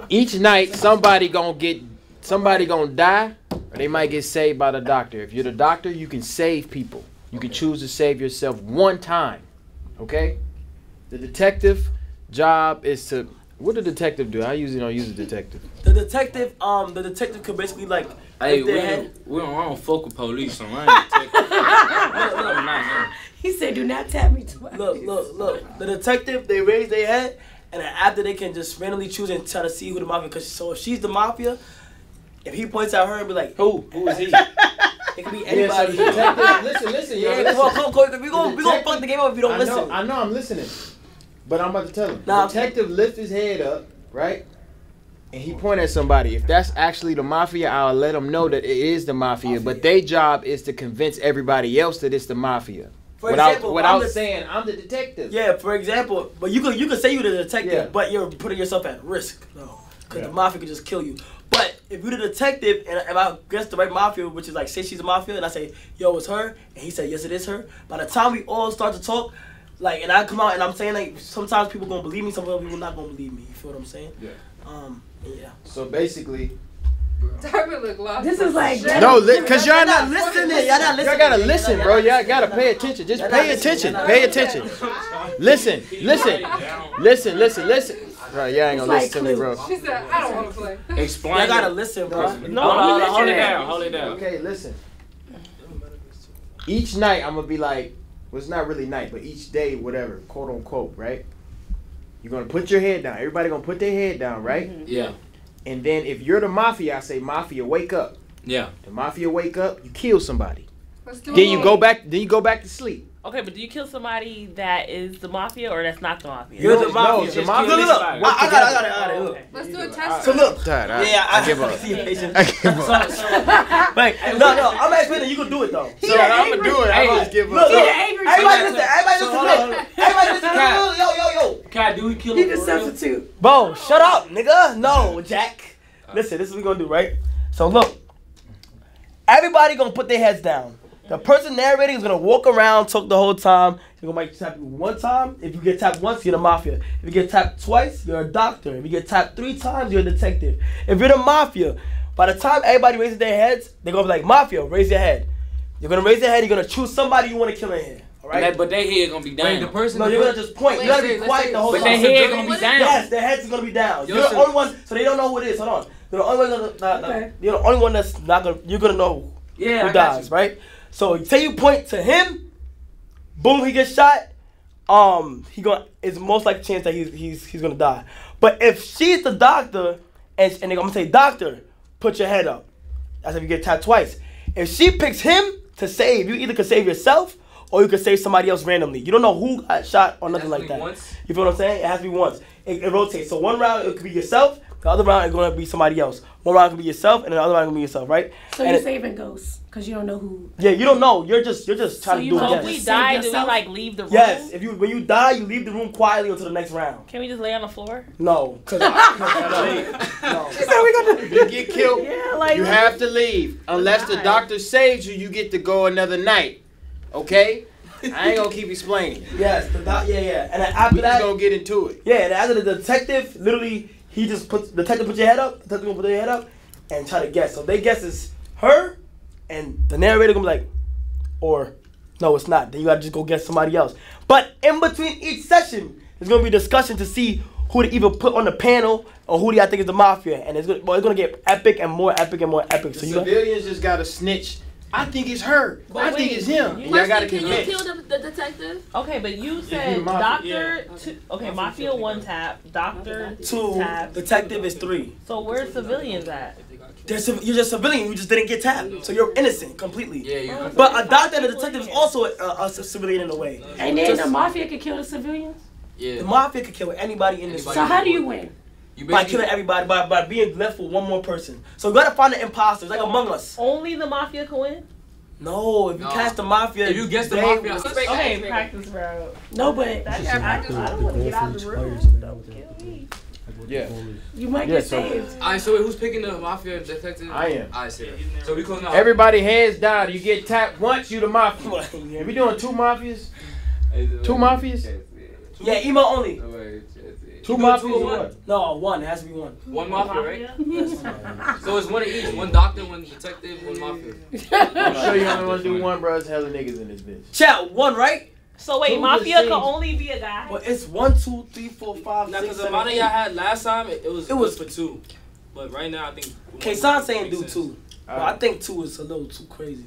Each night somebody gonna die, or they might get saved by the doctor. If you're the doctor, you can save people. You can choose to save yourself one time. Okay? The detective job is to. What did the detective do? I usually don't use a detective. The detective could basically like. Hey, I don't fuck with police, so I ain't detective. I'm not here. He said, "Do not tap me twice." Look, look, look. The detective, they raise their head, and then after they can just randomly choose and try to see who the mafia. Because so if she's the mafia, if he points at her and be like, "Who? Who is he?" It could be anybody. Yeah, so listen, yo, yeah, come on. We gonna fuck the game up if you don't listen. I know, I'm listening. But I'm about to tell him. Nah, detective lift his head up, right? And he point at somebody. If that's actually the mafia, I'll let them know that it is the mafia. But their job is to convince everybody else that it's the mafia. For example, without saying I'm the detective. Yeah, for example. But you could say you're the detective, but you're putting yourself at risk. No, because the mafia could just kill you. But if you're the detective, and if I guess the right mafia, which is like, say she's a mafia, and I say, yo, it's her, and he said, yes, it is her. By the time we all start to talk, like, and I come out and I'm saying, like, sometimes people gonna believe me, sometimes people not gonna believe me. You feel what I'm saying? Yeah. Yeah. So basically, this is like no, cause y'all not listening. Y'all not listening. Y'all gotta listen, bro. Y'all gotta pay attention. Just pay attention. Pay attention. Listen. Right, y'all ain't gonna listen to me, bro. She said, I don't wanna play. Explain. Y'all gotta listen, bro. No, hold it down. Hold it down. Okay, listen. Each night I'm gonna be like. Well, it's not really night, but each day, whatever, quote unquote, right? You're gonna put your head down. Everybody gonna put their head down, right? Mm-hmm. Yeah. And then if you're the mafia, I say, mafia, wake up. Yeah. The mafia wake up, you kill somebody. Then you go back to sleep. Okay, but do you kill somebody that is the mafia or that's not the mafia? You're the mafia. No, the mafia. Look. I got it. Look. Let's do a test. So look. I give up. I give up. Like, no, I'm not explaining. You can do it though. So I'm gonna do it. I just give up. Look, everybody listen. Yo. Kai, do we kill him? He just substitute. Bo, shut up, nigga. No, Jack. Listen, this is what we gonna do, right? So look, everybody gonna put their heads down. The person narrating is gonna walk around, talk the whole time. They're gonna make you tap you one time. If you get tapped once, you're the mafia. If you get tapped twice, you're a doctor. If you get tapped three times, you're a detective. If you're the mafia, by the time everybody raises their heads, they're gonna be like, mafia, raise your head. You're gonna raise your head, you're gonna choose somebody you wanna kill in here. Alright? But their head gonna be down. Wait, the person you're gonna just point. You gotta be quiet the whole time. But their head gonna be down. Yes, their head's gonna be down. You're the only one, so they don't know who it is. Hold on. You're the only one that's not gonna, you're gonna know who dies, right? So say you point to him, boom, he gets shot. It's most likely a chance that he's gonna die. But if she's the doctor, and I'm gonna say, doctor, put your head up. That's if you get tapped twice. If she picks him to save, you either can save yourself or you can save somebody else randomly. You don't know who got shot or nothing like that. Once. You feel what I'm saying? It has to be once. It rotates. So one round it could be yourself. The other round is gonna be somebody else. One round could be yourself, and the other round could be yourself, right? So you're saving ghosts, cause you don't know who. Yeah, you don't know. You're just trying to do it. So if we die, do we like leave the room? Yes. When you die, you leave the room quietly until the next round. Can we just lay on the floor? No. No. She said we gonna. You get killed. Yeah, like you have to leave unless the doctor saves you. You get to go another night. Okay. I ain't gonna keep explaining. Yes. And then after that, we gonna get into it. Yeah. And after the detective, literally. He just puts the detective put your head up, the detective gonna put their head up, and try to guess. So they guess it's her, and the narrator gonna be like, or no, it's not. Then you gotta just go guess somebody else. But in between each session, there's gonna be discussion to see who to either put on the panel or who do y'all think is the mafia. And it's gonna get epic and more epic and more epic. So civilians just gotta snitch. I think it's her. But I think it's him. And y'all gotta convince. Can you kill the detective? Okay, but you said doctor. Yeah. Okay, mafia one tap, doctor two tap, detective is three. So where's civilians at? You're just civilian. You just didn't get tapped, so you're innocent completely. Yeah. But a doctor and a detective is also a civilian in a way. And then the mafia could kill the civilians. Yeah. The mafia could kill anybody in this. So how do you win? By killing everybody, by being left with one more person. So you gotta find the imposters, like Among Us. Only the mafia can win? No, if you catch the mafia. If you guess the mafia. Okay, practice, bro. No, but I don't want to get out of the room. Don't kill me. Yeah. You might get saved. All right, so wait, who's picking the mafia detective? I am. I see. So we closing out. Everybody heads down. You get tapped once, you the mafia. Yeah, we doing two mafias? Two mafias? Yeah, emo only. Two mafias or one? No, one. It has to be one. One mafia, right? Yes. So it's one of each. One doctor, one detective, one mafia. I'm sure you only want to do one, bro. There's hella niggas in this bitch. Chat, one, right? So wait, mafia can only be a guy? Well, it's 1, 2, 3, 4, 5, now, because the amount of y'all had last time, it was for two. But right now, I think... K-San's saying do sense. Two. Right. Well, I think two is a little too crazy.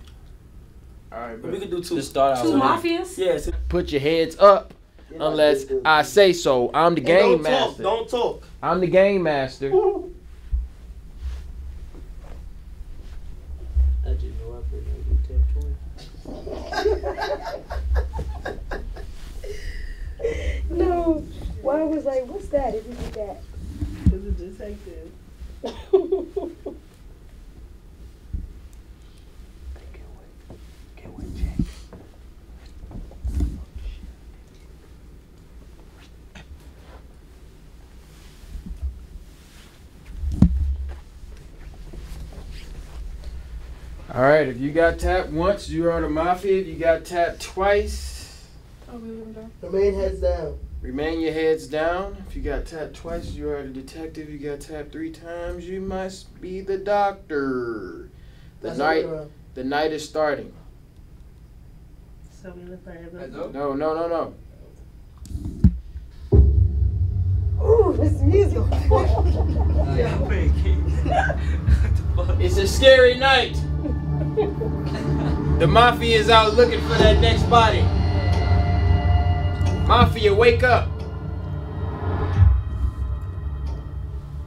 All right, but we can do two. Just start out two mafias? Yes. Put your heads up. Unless I say so. I'm the game master. Don't talk. I'm the game master. Ooh. No. Well, I was like, what's that? It isn't that. It's a detective. I can't wait, Jack. All right, if you got tapped once, you are the mafia. If you got tapped twice, remain heads down. Remain your heads down. If you got tapped twice, you are the detective. If you got tapped 3 times, you must be the doctor. The night is starting. So we look like everybody. No. Ooh, this music. It's a scary night. The mafia is out looking for that next body. Mafia, wake up.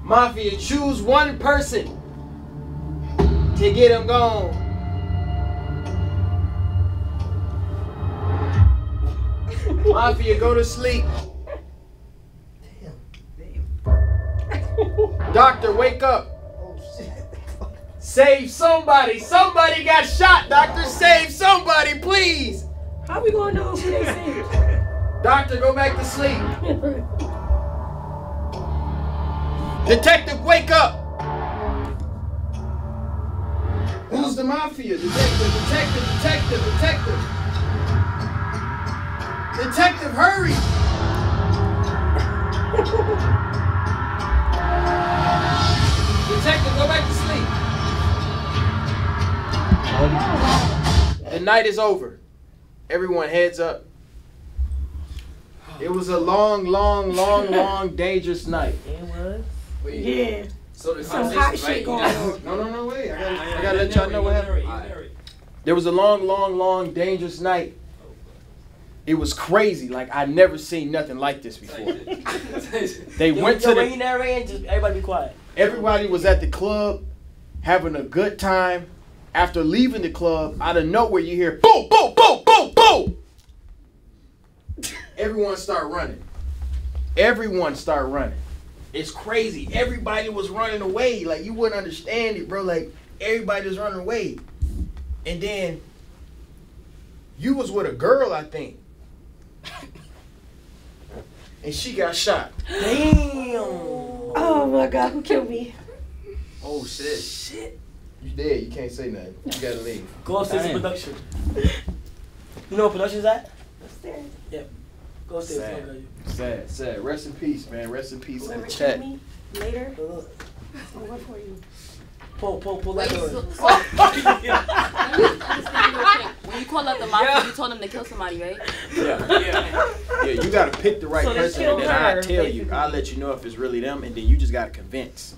Mafia, choose one person to get him gone. Mafia, go to sleep. Damn. Doctor, wake up. Save somebody! Somebody got shot, doctor! Save somebody, please! How we gonna know who they saved? Doctor, go back to sleep. Detective, wake up! Who's the mafia? Detective, detective, detective, detective! Detective, hurry! Detective, go back to sleep. The night is over. Everyone heads up. It was a long, long, long, long, dangerous night. It was? Wait. Yeah. So there's some hot shit going on. No, wait. I gotta let y'all know what happened. Right. There was a long, long, long, dangerous night. It was crazy. Like, I never seen nothing like this before. They went to the... When you narrate, just everybody be quiet. Everybody was at the club, having a good time. After leaving the club, out of nowhere you hear boom, boom, boom, boom, boom. Everyone start running. Everyone start running. It's crazy. Everybody was running away. Like, you wouldn't understand it, bro. Like, everybody was running away. And then you was with a girl, I think. And she got shot. Damn. Oh my God, who killed me? Oh shit. Shit. You dead, you can't say nothing. You gotta leave. Go upstairs to production. You know what production's at? Upstairs. Yep. Go upstairs. Sad. Rest in peace, man. Rest in peace. Whoever killed me later, I'll work for you. Pull that door. When you call up the mafia, you told them to kill somebody, right? Yeah. You gotta pick the right person, and then I'll tell you. I'll let you know if it's really them, and then you just gotta convince.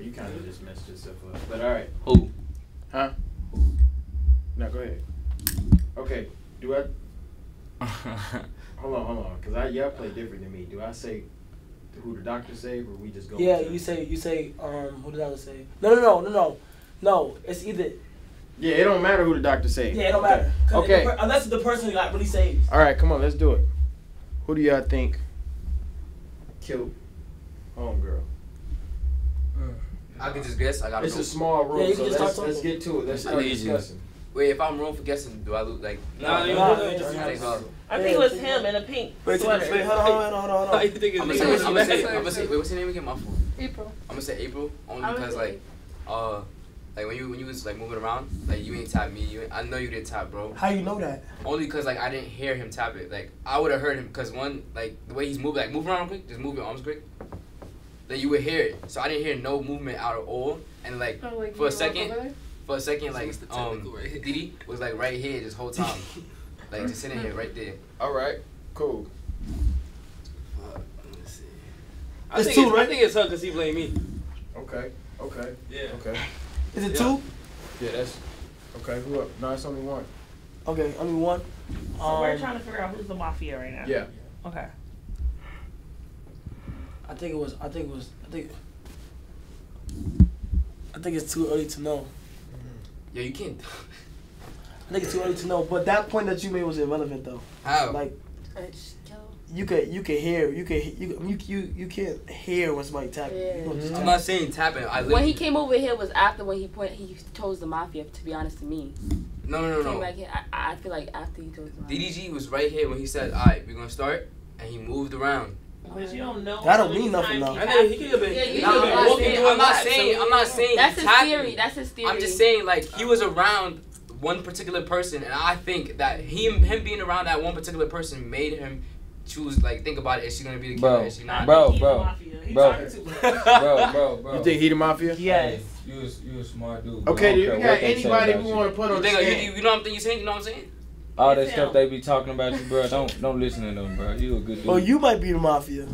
You kind of just messed yourself up. But all right. Who? Huh? Who? No, go ahead. Okay. Do I? Hold on. Cause y'all play different than me. Do I say who the doctor saved, or we just go? Yeah, you say. Who the doctor saved? No. It's either. Yeah, it don't matter who the doctor saved. Yeah, it don't matter. Okay. Unless it's the person that really saves. All right, come on, let's do it. Who do y'all think killed homegirl? I can just guess. I gotta. It's a small room, so let's get to it. Let's start discussing. Wait, if I'm wrong for guessing, do I look like? No, you don't. I think it was him in a pink sweater. Wait, hold on. I'm gonna say, wait, what's your name again? My fault. April. I'm gonna say April only because like when you was like moving around, like you ain't tap me. I know you didn't tap, bro. How you know that? Only because like I didn't hear him tap it. Like I would have heard him because one, like the way he's moving, like move around quick, just move your arms quick. Then you would hear it. So I didn't hear no movement out of all, and like, oh, like for a second, like Didi was like right here this whole time. Like, just sitting here, right there. All right, cool. Let's see. I think it's her because he blamed me. Okay. Yeah. Okay. Is it two? Yeah, that's... Okay, who up? No, it's only one. Okay, only one. So we're trying to figure out who's the mafia right now. Yeah. Okay. I think it's too early to know. Yeah, you can't... I think it's too early to know, but that point that you made was irrelevant though. How? Like, you can't hear when somebody tapping. Yeah. I'm not saying tapping. When he came over here was after when he chose the mafia. To be honest to me. No. Back here, I feel like after he chose the mafia. DDG was right here when he said, "All right, we're gonna start," and he moved around. But you don't know. That don't mean nothing though. I know he could have been. I'm not saying. That's his theory. That's his theory. I'm just saying like he was around one particular person, and I think that him being around that one particular person made him choose, like, think about it, is she gonna be the killer, is she not? Bro. You think he the mafia? Yes. You a smart dude. Okay, do you got anybody we want to put on the stand? You know what I'm saying? All that stuff they be talking about you, bro, don't listen to them, bro. You a good dude. Well, you might be the mafia.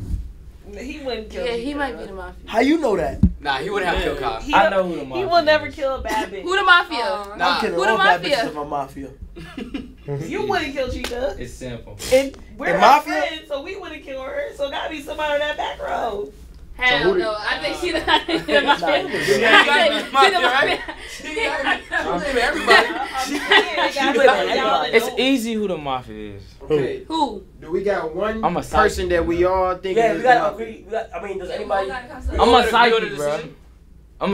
He wouldn't kill. Yeah, he might be the mafia. How you know that? Nah, he wouldn't have killed Kyle. I know who the mafia. He will never kill a bad bitch. Who the mafia? Nah, who the mafia? Bad bitches are my mafia. You wouldn't kill Cheetah. It's simple. And we're her mafia friends, so we wouldn't kill her. So gotta be somebody on that back row. Hell no! I think she's the mafia. It's easy who the mafia is. Okay. Who? Do we got one person that we all think? Yeah, we gotta agree. I mean, does anybody? I'm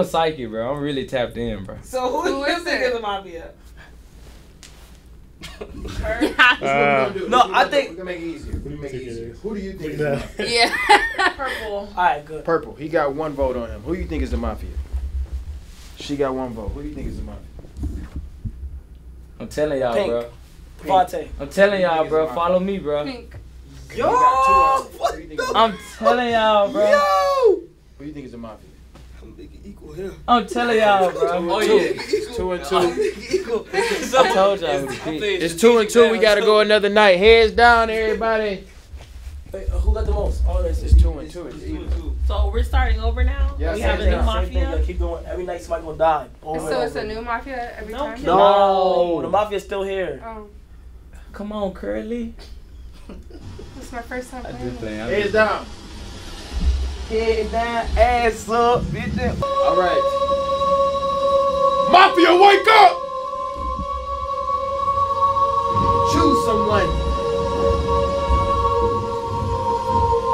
a psychic, bro. I'm really tapped in, bro. So who is the mafia? No, I think. We're gonna make it easier. Who do you think is the mafia? Yeah. Purple. All right, good. Purple. He got one vote on him. Who do you think is the mafia? She got one vote. Who do you think is the mafia? I'm telling y'all, bro. Pink. I'm telling y'all, bro. Follow me, bro. Pink. Yo! What the? I'm telling y'all, bro. Yo! Who do you think is the mafia? I'm telling y'all, bro. Oh, yeah. 2 and 2. I told y'all. It's 2 and 2. We got to go another night. Heads down, everybody. Wait, who got the most? Oh, it's 2 and 2. It's 2 and 2. So we're starting over now? Yes. We have a new mafia? Keep going. Every night somebody going to die. So it's a new mafia every time? No. The mafia's still here. Oh. Come on, Curly. This is my first time playing. Heads down. Head down, ass up, bitch. All right. Mafia, wake up! Choose someone.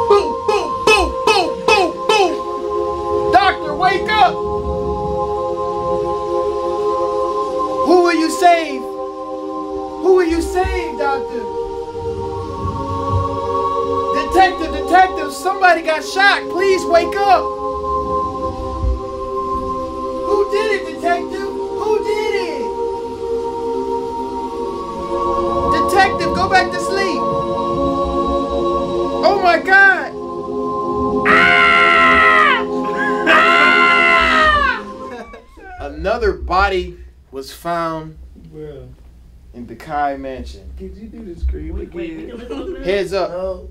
Boom, boom, boom, boom, boom, boom. Doctor, wake up! Who will you save? Who will you save, Doctor? Detective, somebody got shot. Please wake up. Who did it, Detective? Who did it? Detective, go back to sleep. Oh my God. Another body was found. Bro. In the Kai mansion. Did you do this scream again? Heads up. No.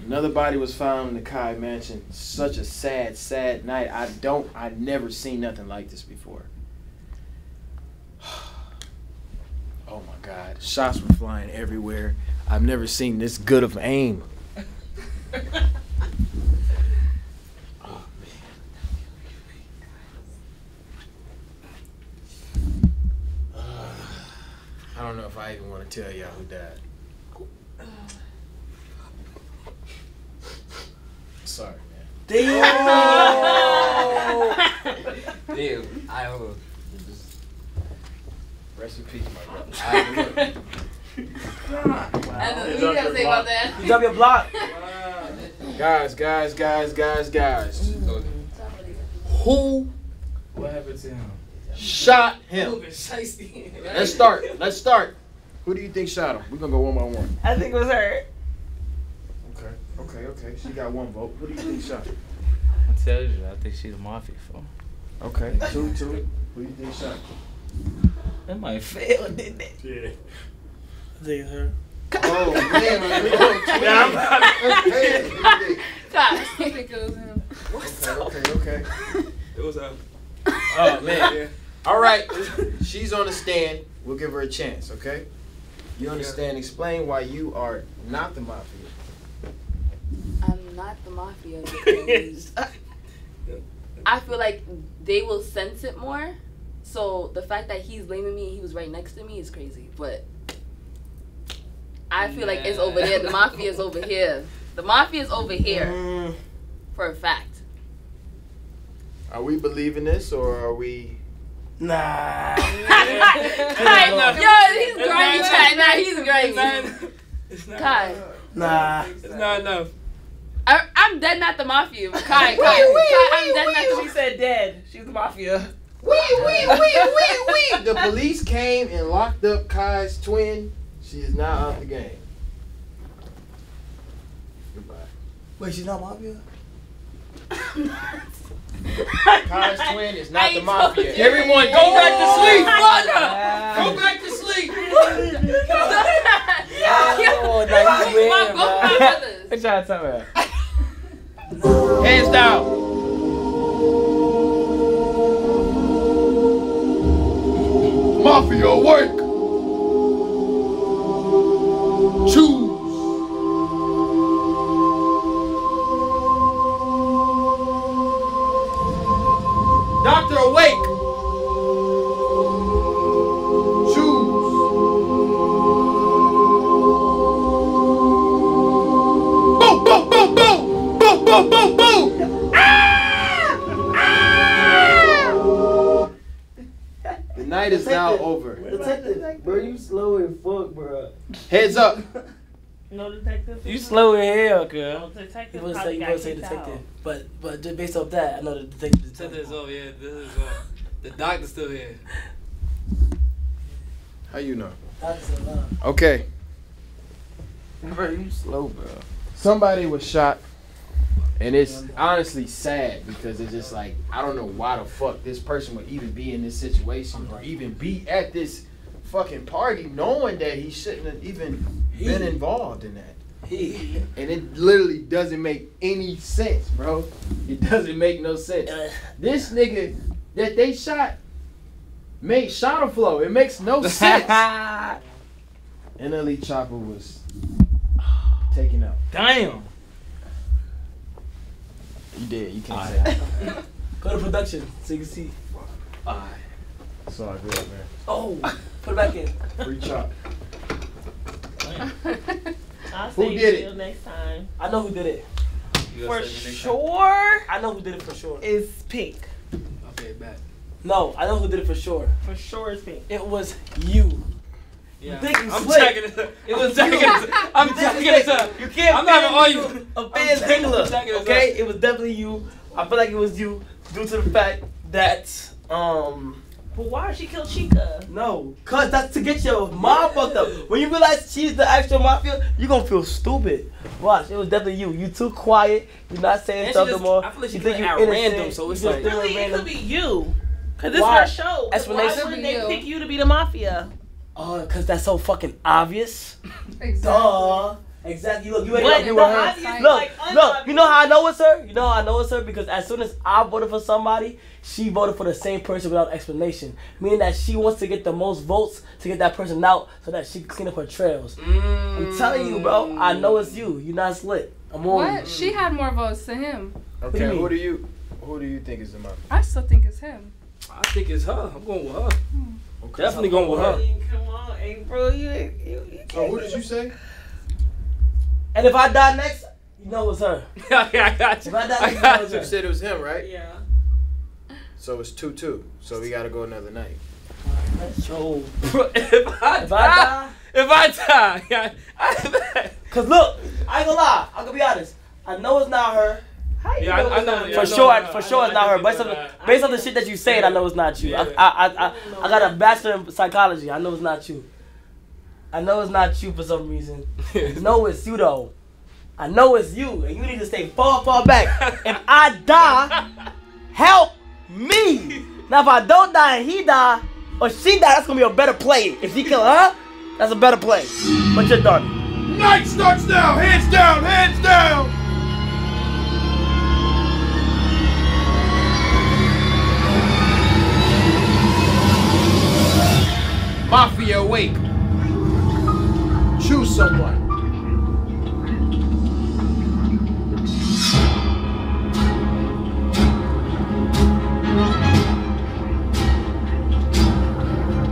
Another body was found in the Kai mansion. Such a sad, sad night. I never seen nothing like this before. Oh my God. Shots were flying everywhere. I've never seen this good of aim. Oh man. I don't know if I even want to tell y'all who died. Sorry, man. Damn, I will. Rest in peace, my brother. You drop your block. Guys. Who? What happened to him? Shot him. Let's start. Who do you think shot him? We're gonna go one by one. I think it was her. Okay. She got one vote. Who do you think shot him? I tell you, I think she's a mafia fool. Okay. Two. Who do you think shot him? That might fail, didn't it? Yeah. I think it's her. Oh man, we go twin. I think it was him. Okay. It was him. Oh man. Yeah. All right, she's on the stand. We'll give her a chance, okay? You understand? Explain why you are not the mafia. I'm not the mafia. I feel like they will sense it more. So the fact that he's blaming me, and he was right next to me, is crazy. But I feel like it's over there. The mafia is over here. For a fact. Are we believing this or are we? Nah. He's grimy. Kai. Nah. It's not enough. I'm dead not the mafia. Kai, I'm dead not the mafia. She said dead. She's the mafia. The police came and locked up Kai's twin. She is not out the game. Goodbye. Wait, she's not mafia? Kai's twin is not the mafia. Everyone, go back to sleep, brother! Go back to sleep! What y'all talking about? Hands down. Mafia awake! Choose! Doctor awake! Choose! Boom! Boom! Boom! Boom! Boom! Boom! Boom! Boom! Ah! Ah! The night is now over. Detective, bro, you slow and fuck, bro. Heads up. No detective. You slow as hell, girl. No detective. You want to say detective, but just based off that, I know the detective. Detective's over here. This is the doctor's still here. How you know? Doctor's alive. Okay. Bro, you slow, bro. Somebody was shot, and it's honestly sad because it's just like I don't know why the fuck this person would even be in this situation or even be at this fucking party, knowing that he shouldn't have even been involved in that. And it literally doesn't make any sense, bro. It doesn't make no sense. This nigga that they shot him flow. It makes no sense. And Elite Chopper was taken out. Damn. You did. You can't say that. Go to production so you can see. All right. That's all I did, man. Oh, put it back in. Free chop. I'll say it next time. I know who did it. For sure. I know who did it for sure. It's Pink. Okay, back. No, I know who did it for sure. For sure it's Pink. It was you. Yeah. I'm checking it up. You can't. I'm not gonna argue. A fan singular. Okay, it was definitely you. I feel like it was you due to the fact that But why did she kill Chica? No, cause that's to get your mom fucked up. When you realize she's the actual mafia, you're gonna feel stupid. Watch, it was definitely you. You too quiet. You're not saying stuff no more. I feel like she think you at random, so it's like really, it could be you. Cause this is her show. Why wouldn't they pick you to be the mafia? Oh, cause that's so fucking obvious. Exactly. Duh. Exactly. Look, you ain't gonna be with her. Look. You know how I know it's her? You know how I know it's her? Because as soon as I voted for somebody, she voted for the same person without explanation. Meaning that she wants to get the most votes to get that person out so that she can clean up her trails. I'm telling you, bro. I know it's you. You're not slick. I'm on. What? She had more votes than him. Okay. Who do you think is the mother? I still think it's him. I think it's her. I'm going with her. Okay. Definitely going with her. Come on, April. You can't. Oh, what did you say? And if I die next, you know it was her. Okay, I got you. If I die next, I got you. You said it was him, right? Yeah. So it's 2-2. So we gotta go another night. If I die, If I die, cause look, I ain't gonna lie, I'm gonna be honest. I know it's not her. For sure, it's not her. Based on the shit that you said, I know it's not you. I got a bachelor in psychology. I know it's not you. I know it's not you for some reason. No, it's you though. I know it's you, and you need to stay far back. If I die, help me. Now, if I don't die and he die, or she die, that's gonna be a better play. If he kill her, that's a better play. But you're done. Night starts now. Hands down. Hands down. Mafia, awake. Choose someone.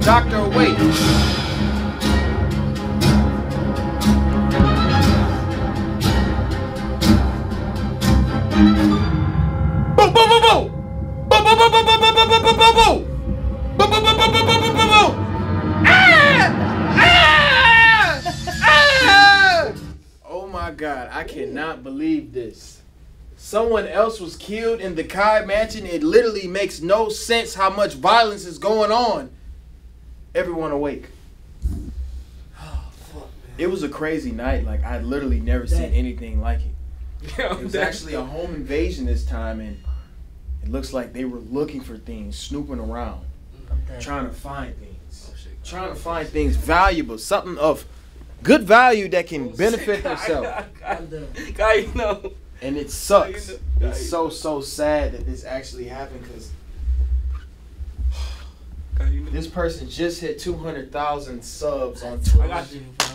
Doctor, awake. Boo, boo, boo, boo. Boo, boo, boo, boo, boo, boo, boo, boo, boo, boo. Boo, boo, boo, boo, boo, boo, boo, boo. Oh my God, I cannot believe this. Someone else was killed in the Kai mansion. It literally makes no sense how much violence is going on. Everyone awake. Oh, fuck, man. It was a crazy night. Like, I literally never seen anything like it. It was actually a home invasion this time, and it looks like they were looking for things, snooping around, trying to find things. Trying to find things valuable, something of good value that can benefit themselves. God, you know. And it sucks. God, you know. It's so sad that this actually happened because you know. This person just hit 200,000 subs on Twitch. I got you, bro.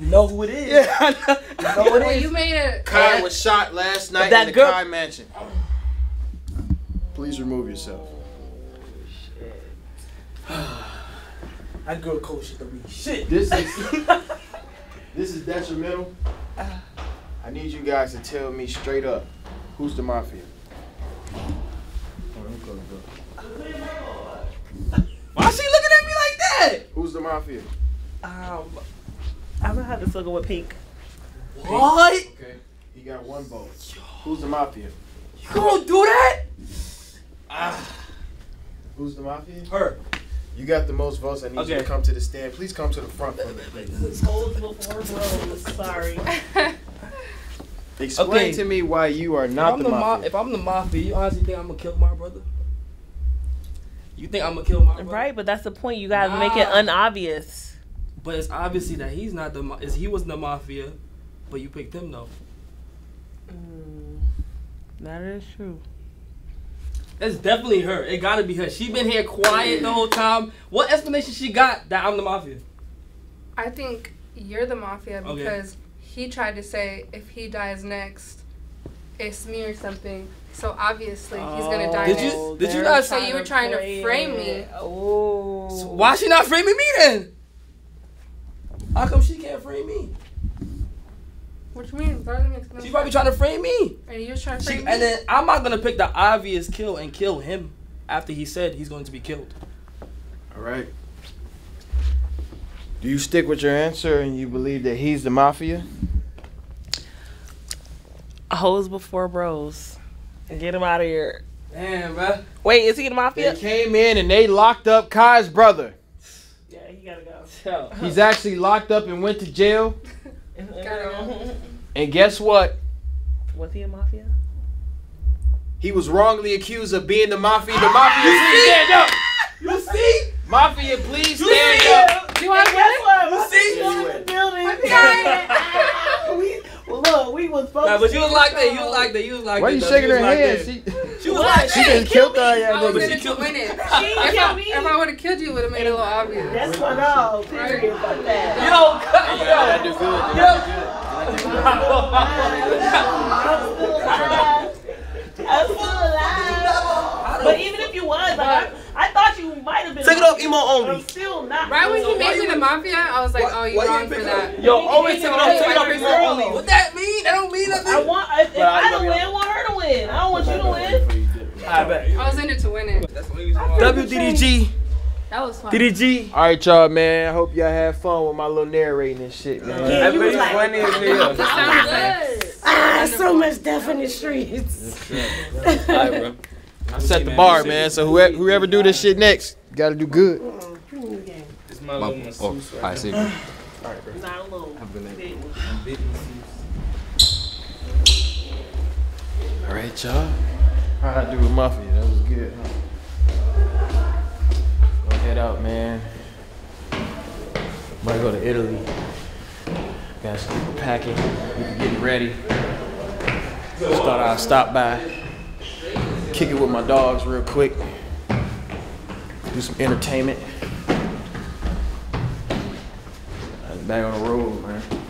You know who it is. Yeah, I know who it is. You made it. Kai was shot last night in the Kai mansion. Please remove yourself. Oh, shit. That girl coached the week. Shit. This is detrimental. I need you guys to tell me straight up who's the mafia. Why she looking at me like that? Who's the mafia? I'm gonna have to fuck with Pink. What? Okay. You got one vote. Who's the mafia? You gonna do that? Who's the mafia? Her. You got the most votes. I need you to come to the stand. Please come to the front for me, please. Sorry. Explain to me why you are not the mafia. If I'm the mafia, you honestly think I'm going to kill my brother? You think I'm going to kill my brother? Right, but that's the point. You got to make it unobvious. But it's obviously that he's not the mafia. He wasn't the mafia, but you picked him, though. Mm, that is true. It's definitely her. It gotta be her. She been here quiet the whole time. What explanation she got that I'm the mafia? I think you're the mafia because he tried to say if he dies next, it's me or something. So obviously he's gonna die next. Did you not say you were trying to frame me? Oh. So why she not framing me then? How come she can't frame me? What you mean? She probably trying to frame me. And you was trying to frame me. And then I'm not going to pick the obvious kill and kill him after he said he's going to be killed. All right. Do you stick with your answer and you believe that he's the mafia? Hoes before bros. Get him out of here. Damn, bro. Wait, is he the mafia? They came in and they locked up Kai's brother. Yeah, he got to go. He's actually locked up and went to jail. And guess what? Was he a mafia? He was wrongly accused of being the mafia. The mafia, please stand up. You see? Mafia, please stand up. Do I guess what? You see? We was supposed to. But you was like that. You was like that. You was like that. Why are you shaking her head? She was like, she didn't kill her. I was gonna kill it. She killed me. If I would have killed you, it would have made it a little obvious. That's what all. Period. Fuck that. Yo, I'm still alive. I'm still alive. But even if you was, like, I thought you might have been. Take it off, emo only. I'm still not. Right when he made me the mafia, I was like, oh, you're wrong for that. Yo, always take it off, emo only. What that mean? That don't mean nothing. If I don't win, I want her to win. I don't want you to win. I bet. I was in it to win it. WDDG, That was fun. DDG. All right, y'all, man. I hope y'all had fun with my little narrating and shit, man. Yeah, that was like, funny as hell. So much death in the streets. All right, bro. I set the bar, man. So whoever do this shit next, got to do good. It's my little masseuse right now. All right, bro. Not a little. Have a good night. I'm big masseuse. All right, y'all. How'd I do with Mafia? That was good, huh? Go head out, man. Might go to Italy. Got to keep packing. We're getting ready. Just thought I'd stop by. Kick it with my dogs real quick. Do some entertainment. Back on the road, man.